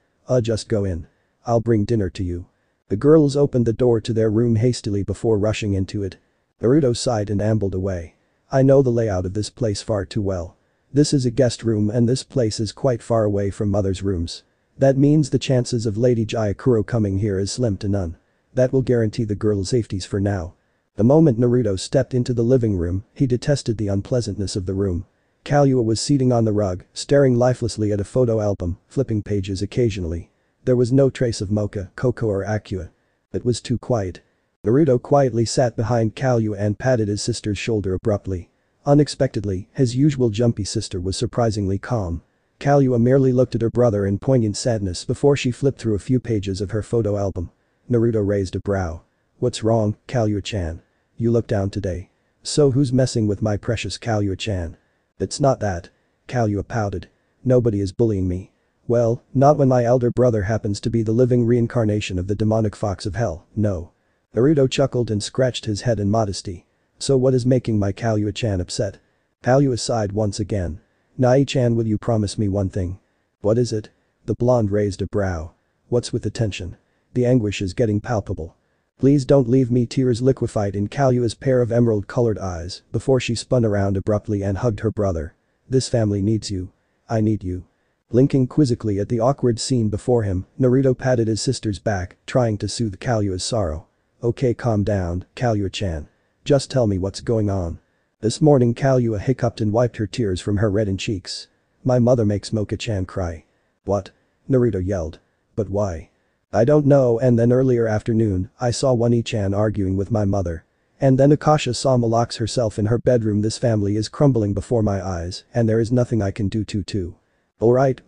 Just go in. I'll bring dinner to you. The girls opened the door to their room hastily before rushing into it. Naruto sighed and ambled away. I know the layout of this place far too well. This is a guest room and this place is quite far away from mother's rooms. That means the chances of Lady Gyokuro coming here is slim to none. That will guarantee the girls' safeties for now. The moment Naruto stepped into the living room, he detested the unpleasantness of the room. Kahlua was sitting on the rug, staring lifelessly at a photo album, flipping pages occasionally. There was no trace of Moka, Kokoa or Akua. It was too quiet. Naruto quietly sat behind Kahlua and patted his sister's shoulder abruptly. Unexpectedly, his usual jumpy sister was surprisingly calm. Kahlua merely looked at her brother in poignant sadness before she flipped through a few pages of her photo album. Naruto raised a brow. What's wrong, Kahlua-chan? You look down today. So who's messing with my precious Kahlua-chan? It's not that. Kahlua pouted. Nobody is bullying me. Well, not when my elder brother happens to be the living reincarnation of the demonic fox of hell, no. Naruto chuckled and scratched his head in modesty. So what is making my Kahlua-chan upset? Kahlua sighed once again. Nai-chan, will you promise me one thing? What is it? The blonde raised a brow. What's with the tension? The anguish is getting palpable. Please don't leave me. Tears liquefied in Kalua's pair of emerald-colored eyes before she spun around abruptly and hugged her brother. This family needs you. I need you. Blinking quizzically at the awkward scene before him, Naruto patted his sister's back, trying to soothe Kalua's sorrow. Okay, calm down, Kahlua-chan. Just tell me what's going on. This morning Kahlua hiccuped and wiped her tears from her reddened cheeks. My mother makes Moka-chan cry. What? Naruto yelled. But why? I don't know, and then earlier afternoon, I saw Wani-chan arguing with my mother. And then Akasha saw Malak's herself in her bedroom. This family is crumbling before my eyes and there is nothing I can do to. Alright,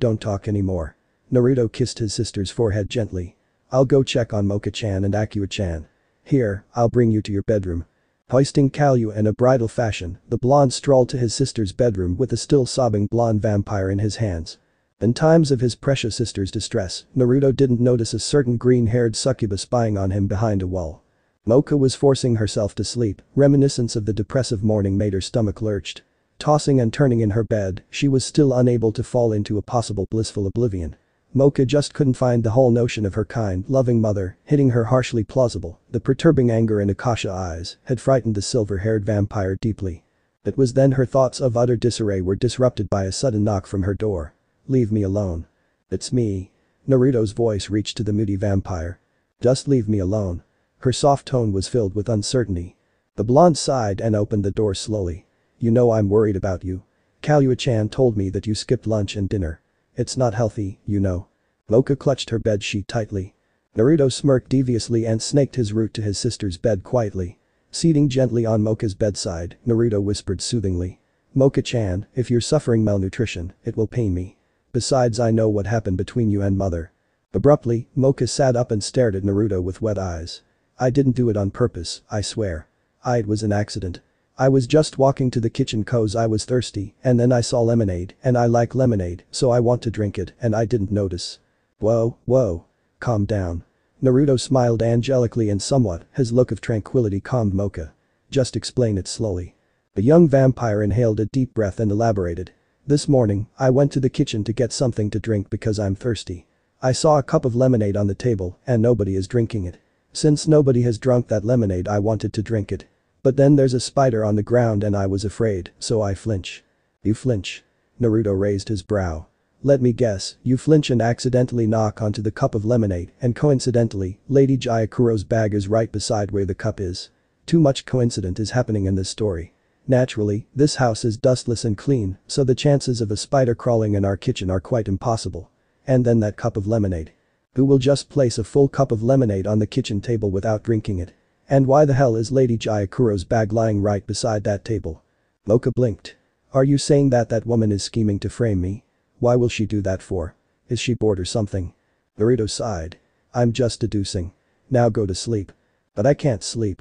don't talk anymore. Naruto kissed his sister's forehead gently. I'll go check on Moka-chan and Akua-chan. Here, I'll bring you to your bedroom. Hoisting Kahlua in a bridal fashion, the blonde strolled to his sister's bedroom with a still sobbing blonde vampire in his hands. In times of his precious sister's distress, Naruto didn't notice a certain green-haired succubus spying on him behind a wall. Moka was forcing herself to sleep. Reminiscence of the depressive morning made her stomach lurched. Tossing and turning in her bed, she was still unable to fall into a possible blissful oblivion. Moka just couldn't find the whole notion of her kind, loving mother hitting her harshly plausible. The perturbing anger in Akasha's eyes had frightened the silver-haired vampire deeply. It was then her thoughts of utter disarray were disrupted by a sudden knock from her door. Leave me alone. It's me. Naruto's voice reached to the moody vampire. Just leave me alone. Her soft tone was filled with uncertainty. The blonde sighed and opened the door slowly. You know I'm worried about you. Kahlua-chan told me that you skipped lunch and dinner. It's not healthy, you know. Moka clutched her bedsheet tightly. Naruto smirked deviously and snaked his route to his sister's bed quietly. Seating gently on Moka's bedside, Naruto whispered soothingly. Moka-chan, if you're suffering malnutrition, it will pain me. Besides, I know what happened between you and mother. Abruptly, Moka sat up and stared at Naruto with wet eyes. I didn't do it on purpose, I swear. It was an accident. I was just walking to the kitchen cause I was thirsty, and then I saw lemonade, and I like lemonade, so I want to drink it, and I didn't notice. Whoa. Calm down. Naruto smiled angelically and somewhat, his look of tranquility calmed Moka. Just explain it slowly. The young vampire inhaled a deep breath and elaborated. This morning, I went to the kitchen to get something to drink because I'm thirsty. I saw a cup of lemonade on the table, and nobody is drinking it. Since nobody has drunk that lemonade, I wanted to drink it. But then there's a spider on the ground and I was afraid, so I flinch. You flinch? Naruto raised his brow. Let me guess, you flinch and accidentally knock onto the cup of lemonade, and coincidentally, Lady Gyakuro's bag is right beside where the cup is. Too much coincidence is happening in this story. Naturally, this house is dustless and clean, so the chances of a spider crawling in our kitchen are quite impossible. And then that cup of lemonade. Who will just place a full cup of lemonade on the kitchen table without drinking it? And why the hell is Lady Gyakuro's bag lying right beside that table? Moka blinked. Are you saying that woman is scheming to frame me? Why will she do that for? Is she bored or something? Naruto sighed. I'm just deducing. Now go to sleep. But I can't sleep.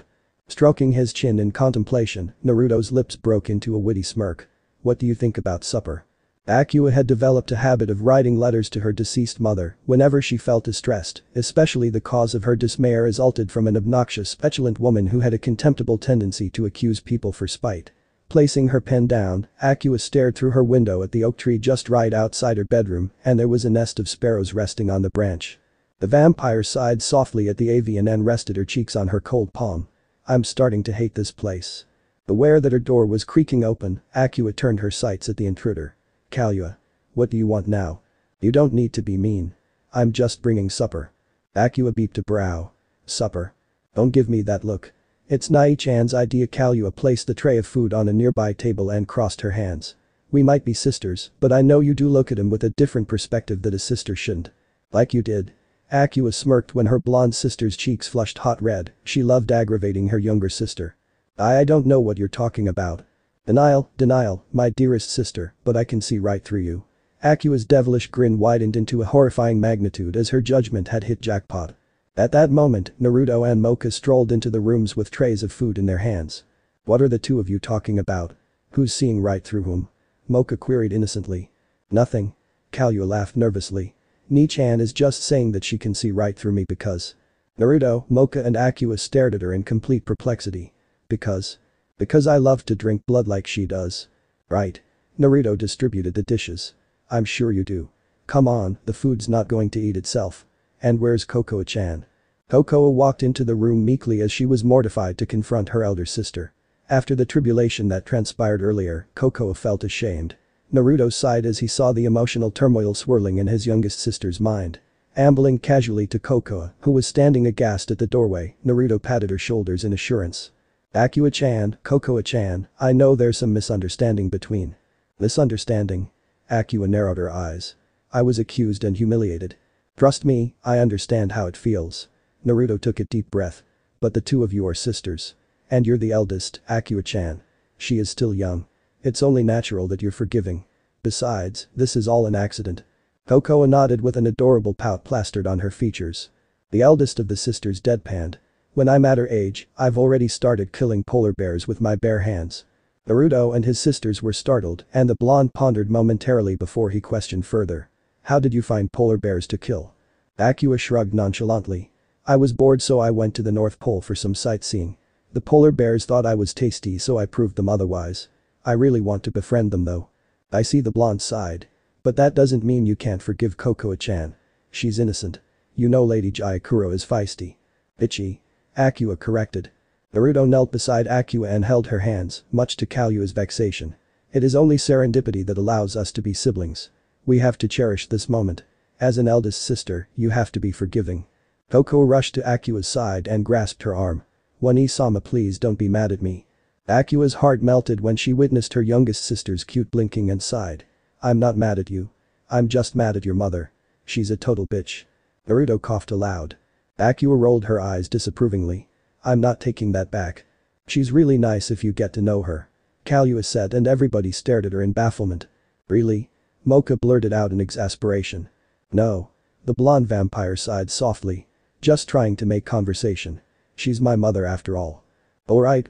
Stroking his chin in contemplation, Naruto's lips broke into a witty smirk. What do you think about supper? Akua had developed a habit of writing letters to her deceased mother whenever she felt distressed, especially the cause of her dismay resulted from an obnoxious, petulant woman who had a contemptible tendency to accuse people for spite. Placing her pen down, Akua stared through her window at the oak tree just right outside her bedroom, and there was a nest of sparrows resting on the branch. The vampire sighed softly at the avian and rested her cheeks on her cold palm. I'm starting to hate this place. Aware that her door was creaking open, Akua turned her sights at the intruder. Kahlua. What do you want now? You don't need to be mean. I'm just bringing supper. Akua beeped a brow. Supper. Don't give me that look. It's Nai-chan's idea. Kahlua placed the tray of food on a nearby table and crossed her hands. We might be sisters, but I know you do look at him with a different perspective that a sister shouldn't. Like you did. Akua smirked when her blonde sister's cheeks flushed hot red. She loved aggravating her younger sister. I don't know what you're talking about. Denial, denial, my dearest sister, but I can see right through you. Akua's devilish grin widened into a horrifying magnitude as her judgment had hit jackpot. At that moment, Naruto and Moka strolled into the rooms with trays of food in their hands. What are the two of you talking about? Who's seeing right through whom? Moka queried innocently. Nothing. Kahlua laughed nervously. Nichan is just saying that she can see right through me because... Naruto, Moka and Akua stared at her in complete perplexity. Because? Because I love to drink blood like she does. Right. Naruto distributed the dishes. I'm sure you do. Come on, the food's not going to eat itself. And where's Kokoa-chan? Kokoa walked into the room meekly as she was mortified to confront her elder sister. After the tribulation that transpired earlier, Kokoa felt ashamed. Naruto sighed as he saw the emotional turmoil swirling in his youngest sister's mind. Ambling casually to Kokoa, who was standing aghast at the doorway, Naruto patted her shoulders in assurance. Akua-chan, Kokoa-chan, I know there's some misunderstanding between. Misunderstanding? Akua narrowed her eyes. I was accused and humiliated. Trust me, I understand how it feels. Naruto took a deep breath. But the two of you are sisters. And you're the eldest, Akua-chan. She is still young. It's only natural that you're forgiving. Besides, this is all an accident. Kokoa nodded with an adorable pout plastered on her features. The eldest of the sisters deadpanned. When I'm at her age, I've already started killing polar bears with my bare hands. Naruto and his sisters were startled, and the blonde pondered momentarily before he questioned further. How did you find polar bears to kill? Akua shrugged nonchalantly. I was bored so I went to the North Pole for some sightseeing. The polar bears thought I was tasty so I proved them otherwise. I really want to befriend them though. I see the blonde side. But that doesn't mean you can't forgive Kokoa-chan. She's innocent. You know Lady Gyokuro is feisty. Bitchy. Akua corrected. Naruto knelt beside Akua and held her hands, much to Kahlua's vexation. It is only serendipity that allows us to be siblings. We have to cherish this moment. As an eldest sister, you have to be forgiving. Kokoa rushed to Akua's side and grasped her arm. One-sama, please don't be mad at me. Akua's heart melted when she witnessed her youngest sister's cute blinking and sighed. I'm not mad at you. I'm just mad at your mother. She's a total bitch. Naruto coughed aloud. Akua rolled her eyes disapprovingly. I'm not taking that back. She's really nice if you get to know her. Kahlua said and everybody stared at her in bafflement. Really? Moka blurted out in exasperation. No. The blonde vampire sighed softly. Just trying to make conversation. She's my mother after all. Alright,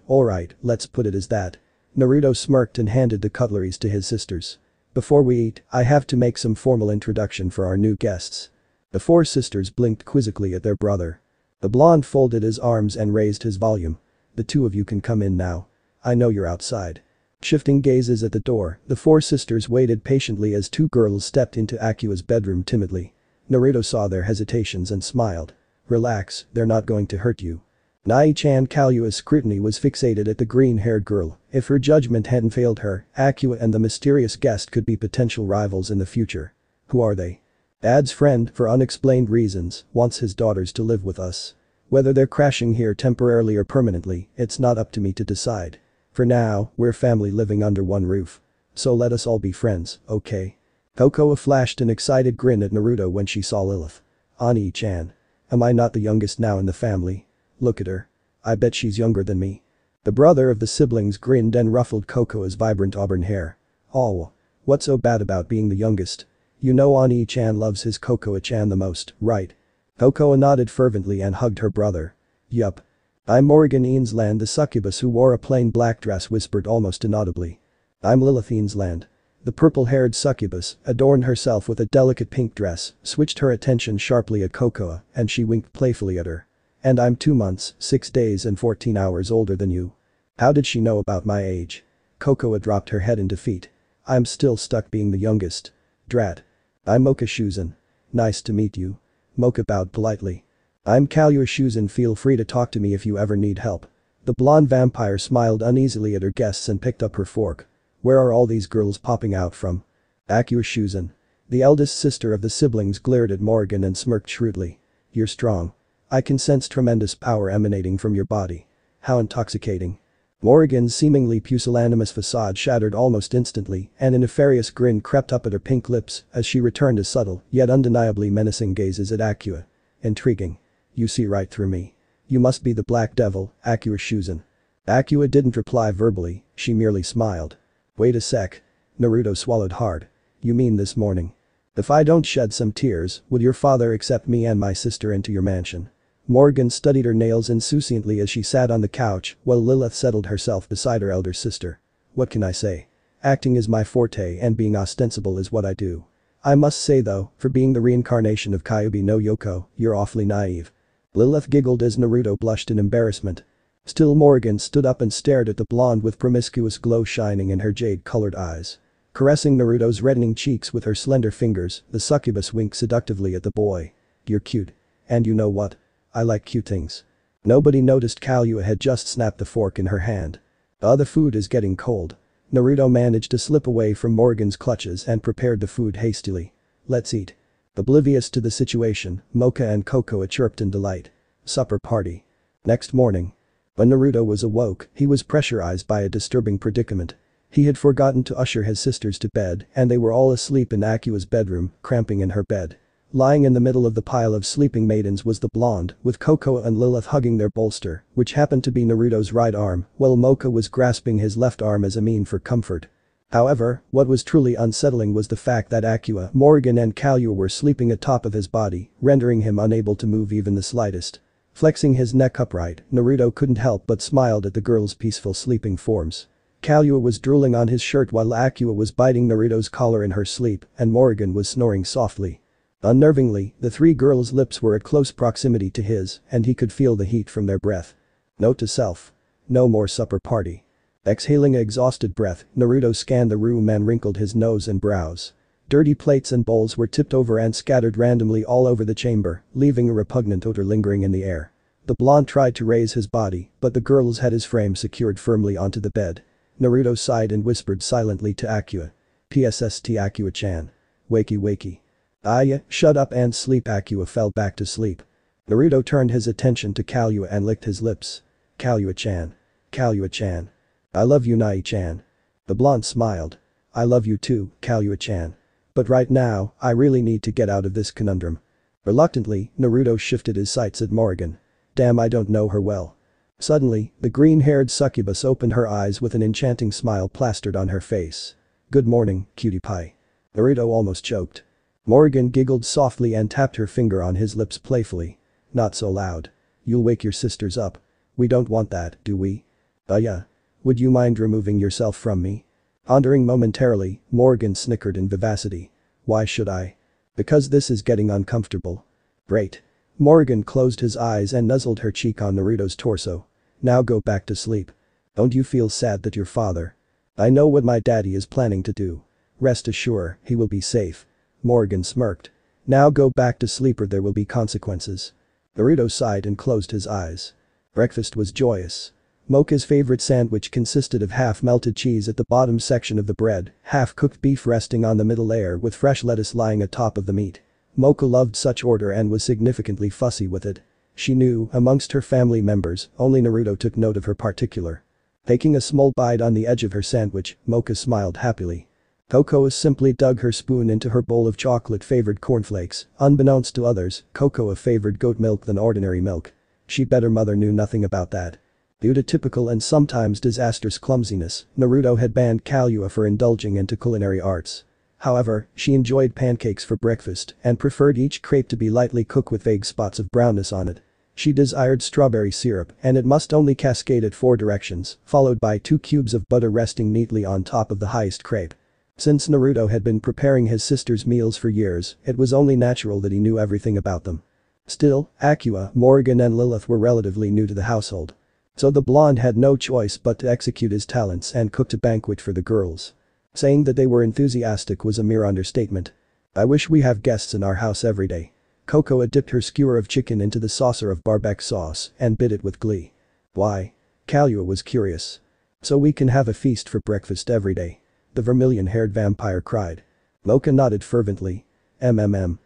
let's put it as that. Naruto smirked and handed the cutleries to his sisters. Before we eat, I have to make some formal introduction for our new guests. The four sisters blinked quizzically at their brother. The blonde folded his arms and raised his volume. The two of you can come in now. I know you're outside. Shifting gazes at the door, the four sisters waited patiently as two girls stepped into Akua's bedroom timidly. Naruto saw their hesitations and smiled. Relax, they're not going to hurt you. Nai-chan. Kahlua's scrutiny was fixated at the green-haired girl. If her judgment hadn't failed her, Akua and the mysterious guest could be potential rivals in the future. Who are they? Dad's friend, for unexplained reasons, wants his daughters to live with us. Whether they're crashing here temporarily or permanently, it's not up to me to decide. For now, we're family living under one roof. So let us all be friends, okay? Kokoa flashed an excited grin at Naruto when she saw Lilith. Ani-chan. Am I not the youngest now in the family? Look at her. I bet she's younger than me. The brother of the siblings grinned and ruffled Kokoa's vibrant auburn hair. Oh. What's so bad about being the youngest? You know Ani-chan loves his Kokoa-chan the most, right? Kokoa nodded fervently and hugged her brother. Yup. I'm Morrigan Aensland. The succubus who wore a plain black dress whispered almost inaudibly. I'm Lilith Aensland. The purple-haired succubus adorned herself with a delicate pink dress, switched her attention sharply at Kokoa, and she winked playfully at her. And I'm 2 months, 6 days and 14 hours older than you. How did she know about my age? Kokoa dropped her head in defeat. I'm still stuck being the youngest. Drat. I'm Moka Shuzen. Nice to meet you. Moka bowed politely. I'm Kahlua Shuzen, feel free to talk to me if you ever need help. The blonde vampire smiled uneasily at her guests and picked up her fork. Where are all these girls popping out from? Akua Shuzen. The eldest sister of the siblings glared at Morrigan and smirked shrewdly. You're strong. I can sense tremendous power emanating from your body. How intoxicating. Morrigan's seemingly pusillanimous facade shattered almost instantly, and a nefarious grin crept up at her pink lips as she returned a subtle, yet undeniably menacing gazes at Akua. Intriguing. You see right through me. You must be the black devil, Akua Shuzen. Akua didn't reply verbally, she merely smiled. Wait a sec. Naruto swallowed hard. You mean this morning? If I don't shed some tears, will your father accept me and my sister into your mansion? Morgan studied her nails insouciantly as she sat on the couch while Lilith settled herself beside her elder sister. What can I say? Acting is my forte and being ostensible is what I do. I must say though, for being the reincarnation of Kyuubi no Yoko, you're awfully naive. Lilith giggled as Naruto blushed in embarrassment. Still Morgan stood up and stared at the blonde with promiscuous glow shining in her jade-colored eyes. Caressing Naruto's reddening cheeks with her slender fingers, the succubus winked seductively at the boy. You're cute. And you know what? I like cute things. Nobody noticed Kahlua had just snapped the fork in her hand. The food is getting cold. Naruto managed to slip away from Morgan's clutches and prepared the food hastily. Let's eat. Oblivious to the situation, Moka and Kokoa chirped in delight. Supper party. Next morning. When Naruto was awoke, he was pressurized by a disturbing predicament. He had forgotten to usher his sisters to bed and they were all asleep in Akua's bedroom, cramping in her bed. Lying in the middle of the pile of sleeping maidens was the blonde, with Kokoa and Lilith hugging their bolster, which happened to be Naruto's right arm, while Moka was grasping his left arm as a mean for comfort. However, what was truly unsettling was the fact that Akua, Morrigan and Kahlua were sleeping atop of his body, rendering him unable to move even the slightest. Flexing his neck upright, Naruto couldn't help but smiled at the girls' peaceful sleeping forms. Kahlua was drooling on his shirt while Akua was biting Naruto's collar in her sleep, and Morrigan was snoring softly. Unnervingly, the three girls' lips were at close proximity to his, and he could feel the heat from their breath. Note to self. No more supper party. Exhaling an exhausted breath, Naruto scanned the room and wrinkled his nose and brows. Dirty plates and bowls were tipped over and scattered randomly all over the chamber, leaving a repugnant odor lingering in the air. The blonde tried to raise his body, but the girls had his frame secured firmly onto the bed. Naruto sighed and whispered silently to Akua. PSST Akua-chan. Wakey wakey. Aya, shut up and sleep. Akua fell back to sleep. Naruto turned his attention to Kahlua and licked his lips. Kahlua-chan. Kahlua-chan. I love you, Nai-chan. The blonde smiled. I love you too, Kahlua-chan. But right now, I really need to get out of this conundrum. Reluctantly, Naruto shifted his sights at Morrigan. Damn, I don't know her well. Suddenly, the green-haired succubus opened her eyes with an enchanting smile plastered on her face. Good morning, cutie pie. Naruto almost choked. Morrigan giggled softly and tapped her finger on his lips playfully. Not so loud. You'll wake your sisters up. We don't want that, do we? Yeah. Would you mind removing yourself from me? Pondering momentarily, Morrigan snickered in vivacity. Why should I? Because this is getting uncomfortable. Great. Morrigan closed his eyes and nuzzled her cheek on Naruto's torso. Now go back to sleep. Don't you feel sad that your father? I know what my daddy is planning to do. Rest assured, he will be safe. Morrigan smirked. Now go back to sleep or there will be consequences. Naruto sighed and closed his eyes. Breakfast was joyous. Moka's favorite sandwich consisted of half-melted cheese at the bottom section of the bread, half-cooked beef resting on the middle layer with fresh lettuce lying atop of the meat. Moka loved such order and was significantly fussy with it. She knew, amongst her family members, only Naruto took note of her particular. Taking a small bite on the edge of her sandwich, Moka smiled happily. Kokoa simply dug her spoon into her bowl of chocolate-favored cornflakes. Unbeknownst to others, Kokoa favored goat milk than ordinary milk. She bet her mother knew nothing about that. Due to typical and sometimes disastrous clumsiness, Naruto had banned Kahlua for indulging into culinary arts. However, she enjoyed pancakes for breakfast and preferred each crepe to be lightly cooked with vague spots of brownness on it. She desired strawberry syrup and it must only cascade at 4 directions, followed by 2 cubes of butter resting neatly on top of the highest crepe. Since Naruto had been preparing his sister's meals for years, it was only natural that he knew everything about them. Still, Akua, Morrigan and Lilith were relatively new to the household. So the blonde had no choice but to execute his talents and cooked a banquet for the girls. Saying that they were enthusiastic was a mere understatement. I wish we have guests in our house every day. Kokoa dipped her skewer of chicken into the saucer of barback sauce and bit it with glee. Why? Kahlua was curious. So we can have a feast for breakfast every day. The vermilion-haired vampire cried. Moka nodded fervently. Naruto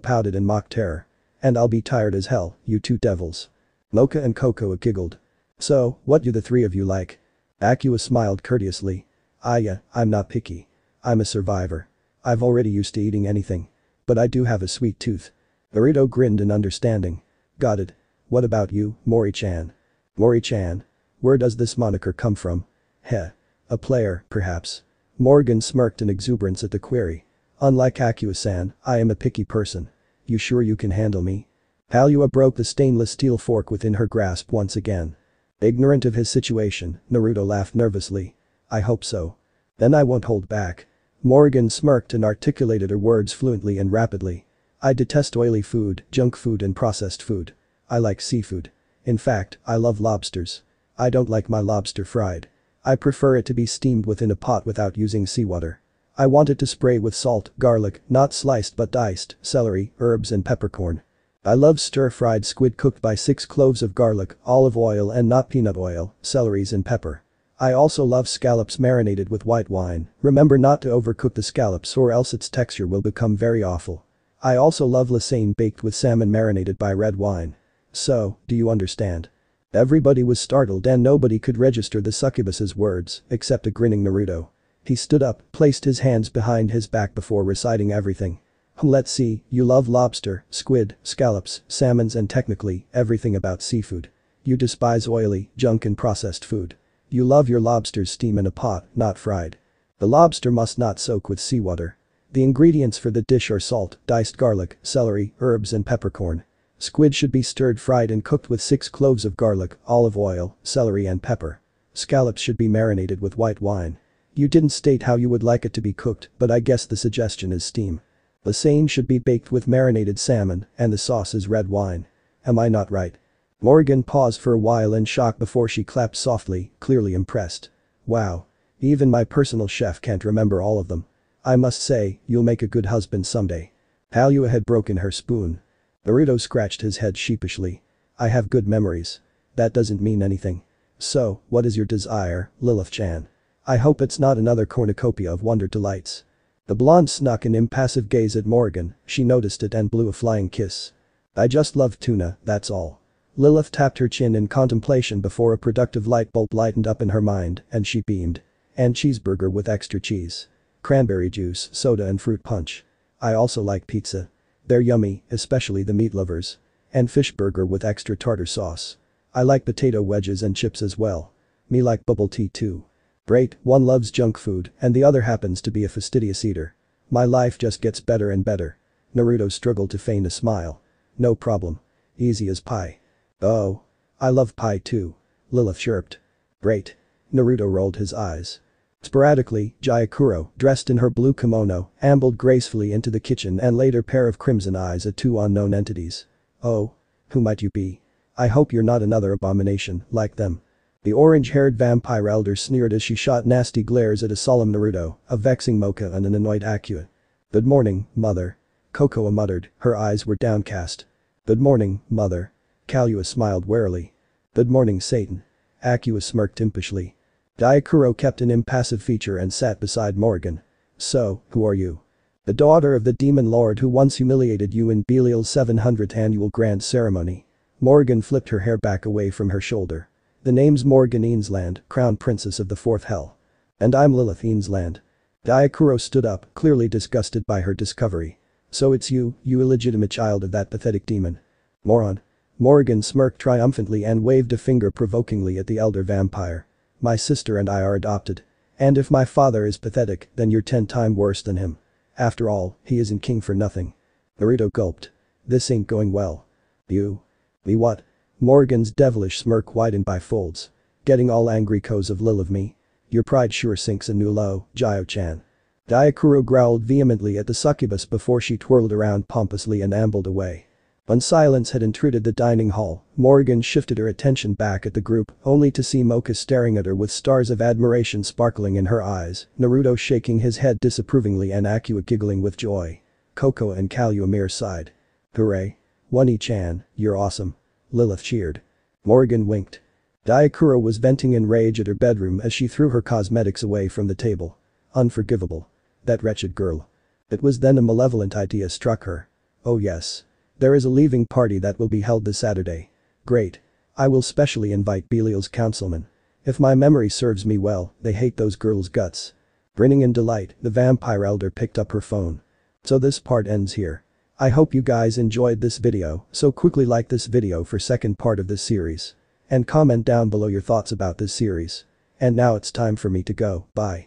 pouted in mock terror. And I'll be tired as hell, you two devils. Moka and Kokoa giggled. So, what do the three of you like? Akua smiled courteously. I'm not picky. I'm a survivor. I've already used to eating anything. But I do have a sweet tooth. Naruto grinned in understanding. Got it. What about you, Mori-chan? Mori-chan? Where does this moniker come from? Heh. A player, perhaps. Morgan smirked in exuberance at the query. Unlike Akua-san, I am a picky person. You sure you can handle me? Kahlua broke the stainless steel fork within her grasp once again. Ignorant of his situation, Naruto laughed nervously. I hope so. Then I won't hold back. Morrigan smirked and articulated her words fluently and rapidly. I detest oily food, junk food and processed food. I like seafood. In fact, I love lobsters. I don't like my lobster fried. I prefer it to be steamed within a pot without using seawater. I want it to spray with salt, garlic, not sliced but diced, celery, herbs and peppercorn. I love stir-fried squid cooked by 6 cloves of garlic, olive oil and not peanut oil, celeries and pepper. I also love scallops marinated with white wine, remember not to overcook the scallops or else its texture will become very awful. I also love lasagne baked with salmon marinated by red wine. So, do you understand? Everybody was startled and nobody could register the succubus's words, except a grinning Naruto. He stood up, placed his hands behind his back before reciting everything. Let's see, you love lobster, squid, scallops, salmons and technically, everything about seafood. You despise oily, junk and processed food. You love your lobsters steamed in a pot, not fried. The lobster must not soak with seawater. The ingredients for the dish are salt, diced garlic, celery, herbs and peppercorn. Squid should be stirred fried and cooked with 6 cloves of garlic, olive oil, celery and pepper. Scallops should be marinated with white wine. You didn't state how you would like it to be cooked, but I guess the suggestion is steam. Lasagne should be baked with marinated salmon, and the sauce is red wine. Am I not right? Morgan paused for a while in shock before she clapped softly, clearly impressed. Wow. Even my personal chef can't remember all of them. I must say, you'll make a good husband someday. Kahlua had broken her spoon. Naruto scratched his head sheepishly. I have good memories. That doesn't mean anything. So, what is your desire, Lilith-chan? I hope it's not another cornucopia of wonder delights. The blonde snuck an impassive gaze at Morgan, she noticed it and blew a flying kiss. I just love tuna, that's all. Lilith tapped her chin in contemplation before a productive light bulb lightened up in her mind, and she beamed. And cheeseburger with extra cheese. Cranberry juice, soda and fruit punch. I also like pizza. They're yummy, especially the meat lovers. And fish burger with extra tartar sauce. I like potato wedges and chips as well. Me like bubble tea too. Great, one loves junk food and the other happens to be a fastidious eater. My life just gets better and better. Naruto struggled to feign a smile. No problem. Easy as pie. Oh. I love pie too. Lilith chirped. Great. Naruto rolled his eyes. Sporadically, Gyokuro, dressed in her blue kimono, ambled gracefully into the kitchen and laid her pair of crimson eyes at 2 unknown entities. Oh. Who might you be? I hope you're not another abomination like them. The orange-haired vampire elder sneered as she shot nasty glares at a solemn Naruto, a vexing Moka and an annoyed Akua. Good morning, mother. Kokoa muttered, her eyes were downcast. Good morning, mother. Kahlua smiled warily. Good morning, Satan. Akua smirked impishly. Gyokuro kept an impassive feature and sat beside Morgan. So, who are you? The daughter of the demon lord who once humiliated you in Belial's 700th annual grand ceremony. Morgan flipped her hair back away from her shoulder. The name's Morrigan Aensland, crown princess of the 4th hell. And I'm Lilith Aensland. Gyokuro stood up, clearly disgusted by her discovery. So it's you, you illegitimate child of that pathetic demon. Moron. Morrigan smirked triumphantly and waved a finger provokingly at the elder vampire. My sister and I are adopted. And if my father is pathetic, then you're 10 times worse than him. After all, he isn't king for nothing. Naruto gulped. This ain't going well. You. Me what? Morgan's devilish smirk widened by folds. Getting all angry coz of Lil of me. Your pride sure sinks a new low, Gyo-chan. Gyokuro growled vehemently at the succubus before she twirled around pompously and ambled away. When silence had intruded the dining hall, Morrigan shifted her attention back at the group, only to see Moka staring at her with stars of admiration sparkling in her eyes, Naruto shaking his head disapprovingly and Akua giggling with joy. Kokoa and Kahlua mere sighed. "Hooray. Wani-chan, you're awesome." Lilith cheered. Morrigan winked. Gyokuro was venting in rage at her bedroom as she threw her cosmetics away from the table. Unforgivable. That wretched girl. It was then a malevolent idea struck her. Oh yes. There is a leaving party that will be held this Saturday. Great. I will specially invite Belial's councilman. If my memory serves me well, they hate those girls' guts. Grinning in delight, the vampire elder picked up her phone. So this part ends here. I hope you guys enjoyed this video, so quickly like this video for second part of this series. And comment down below your thoughts about this series. And now it's time for me to go, bye.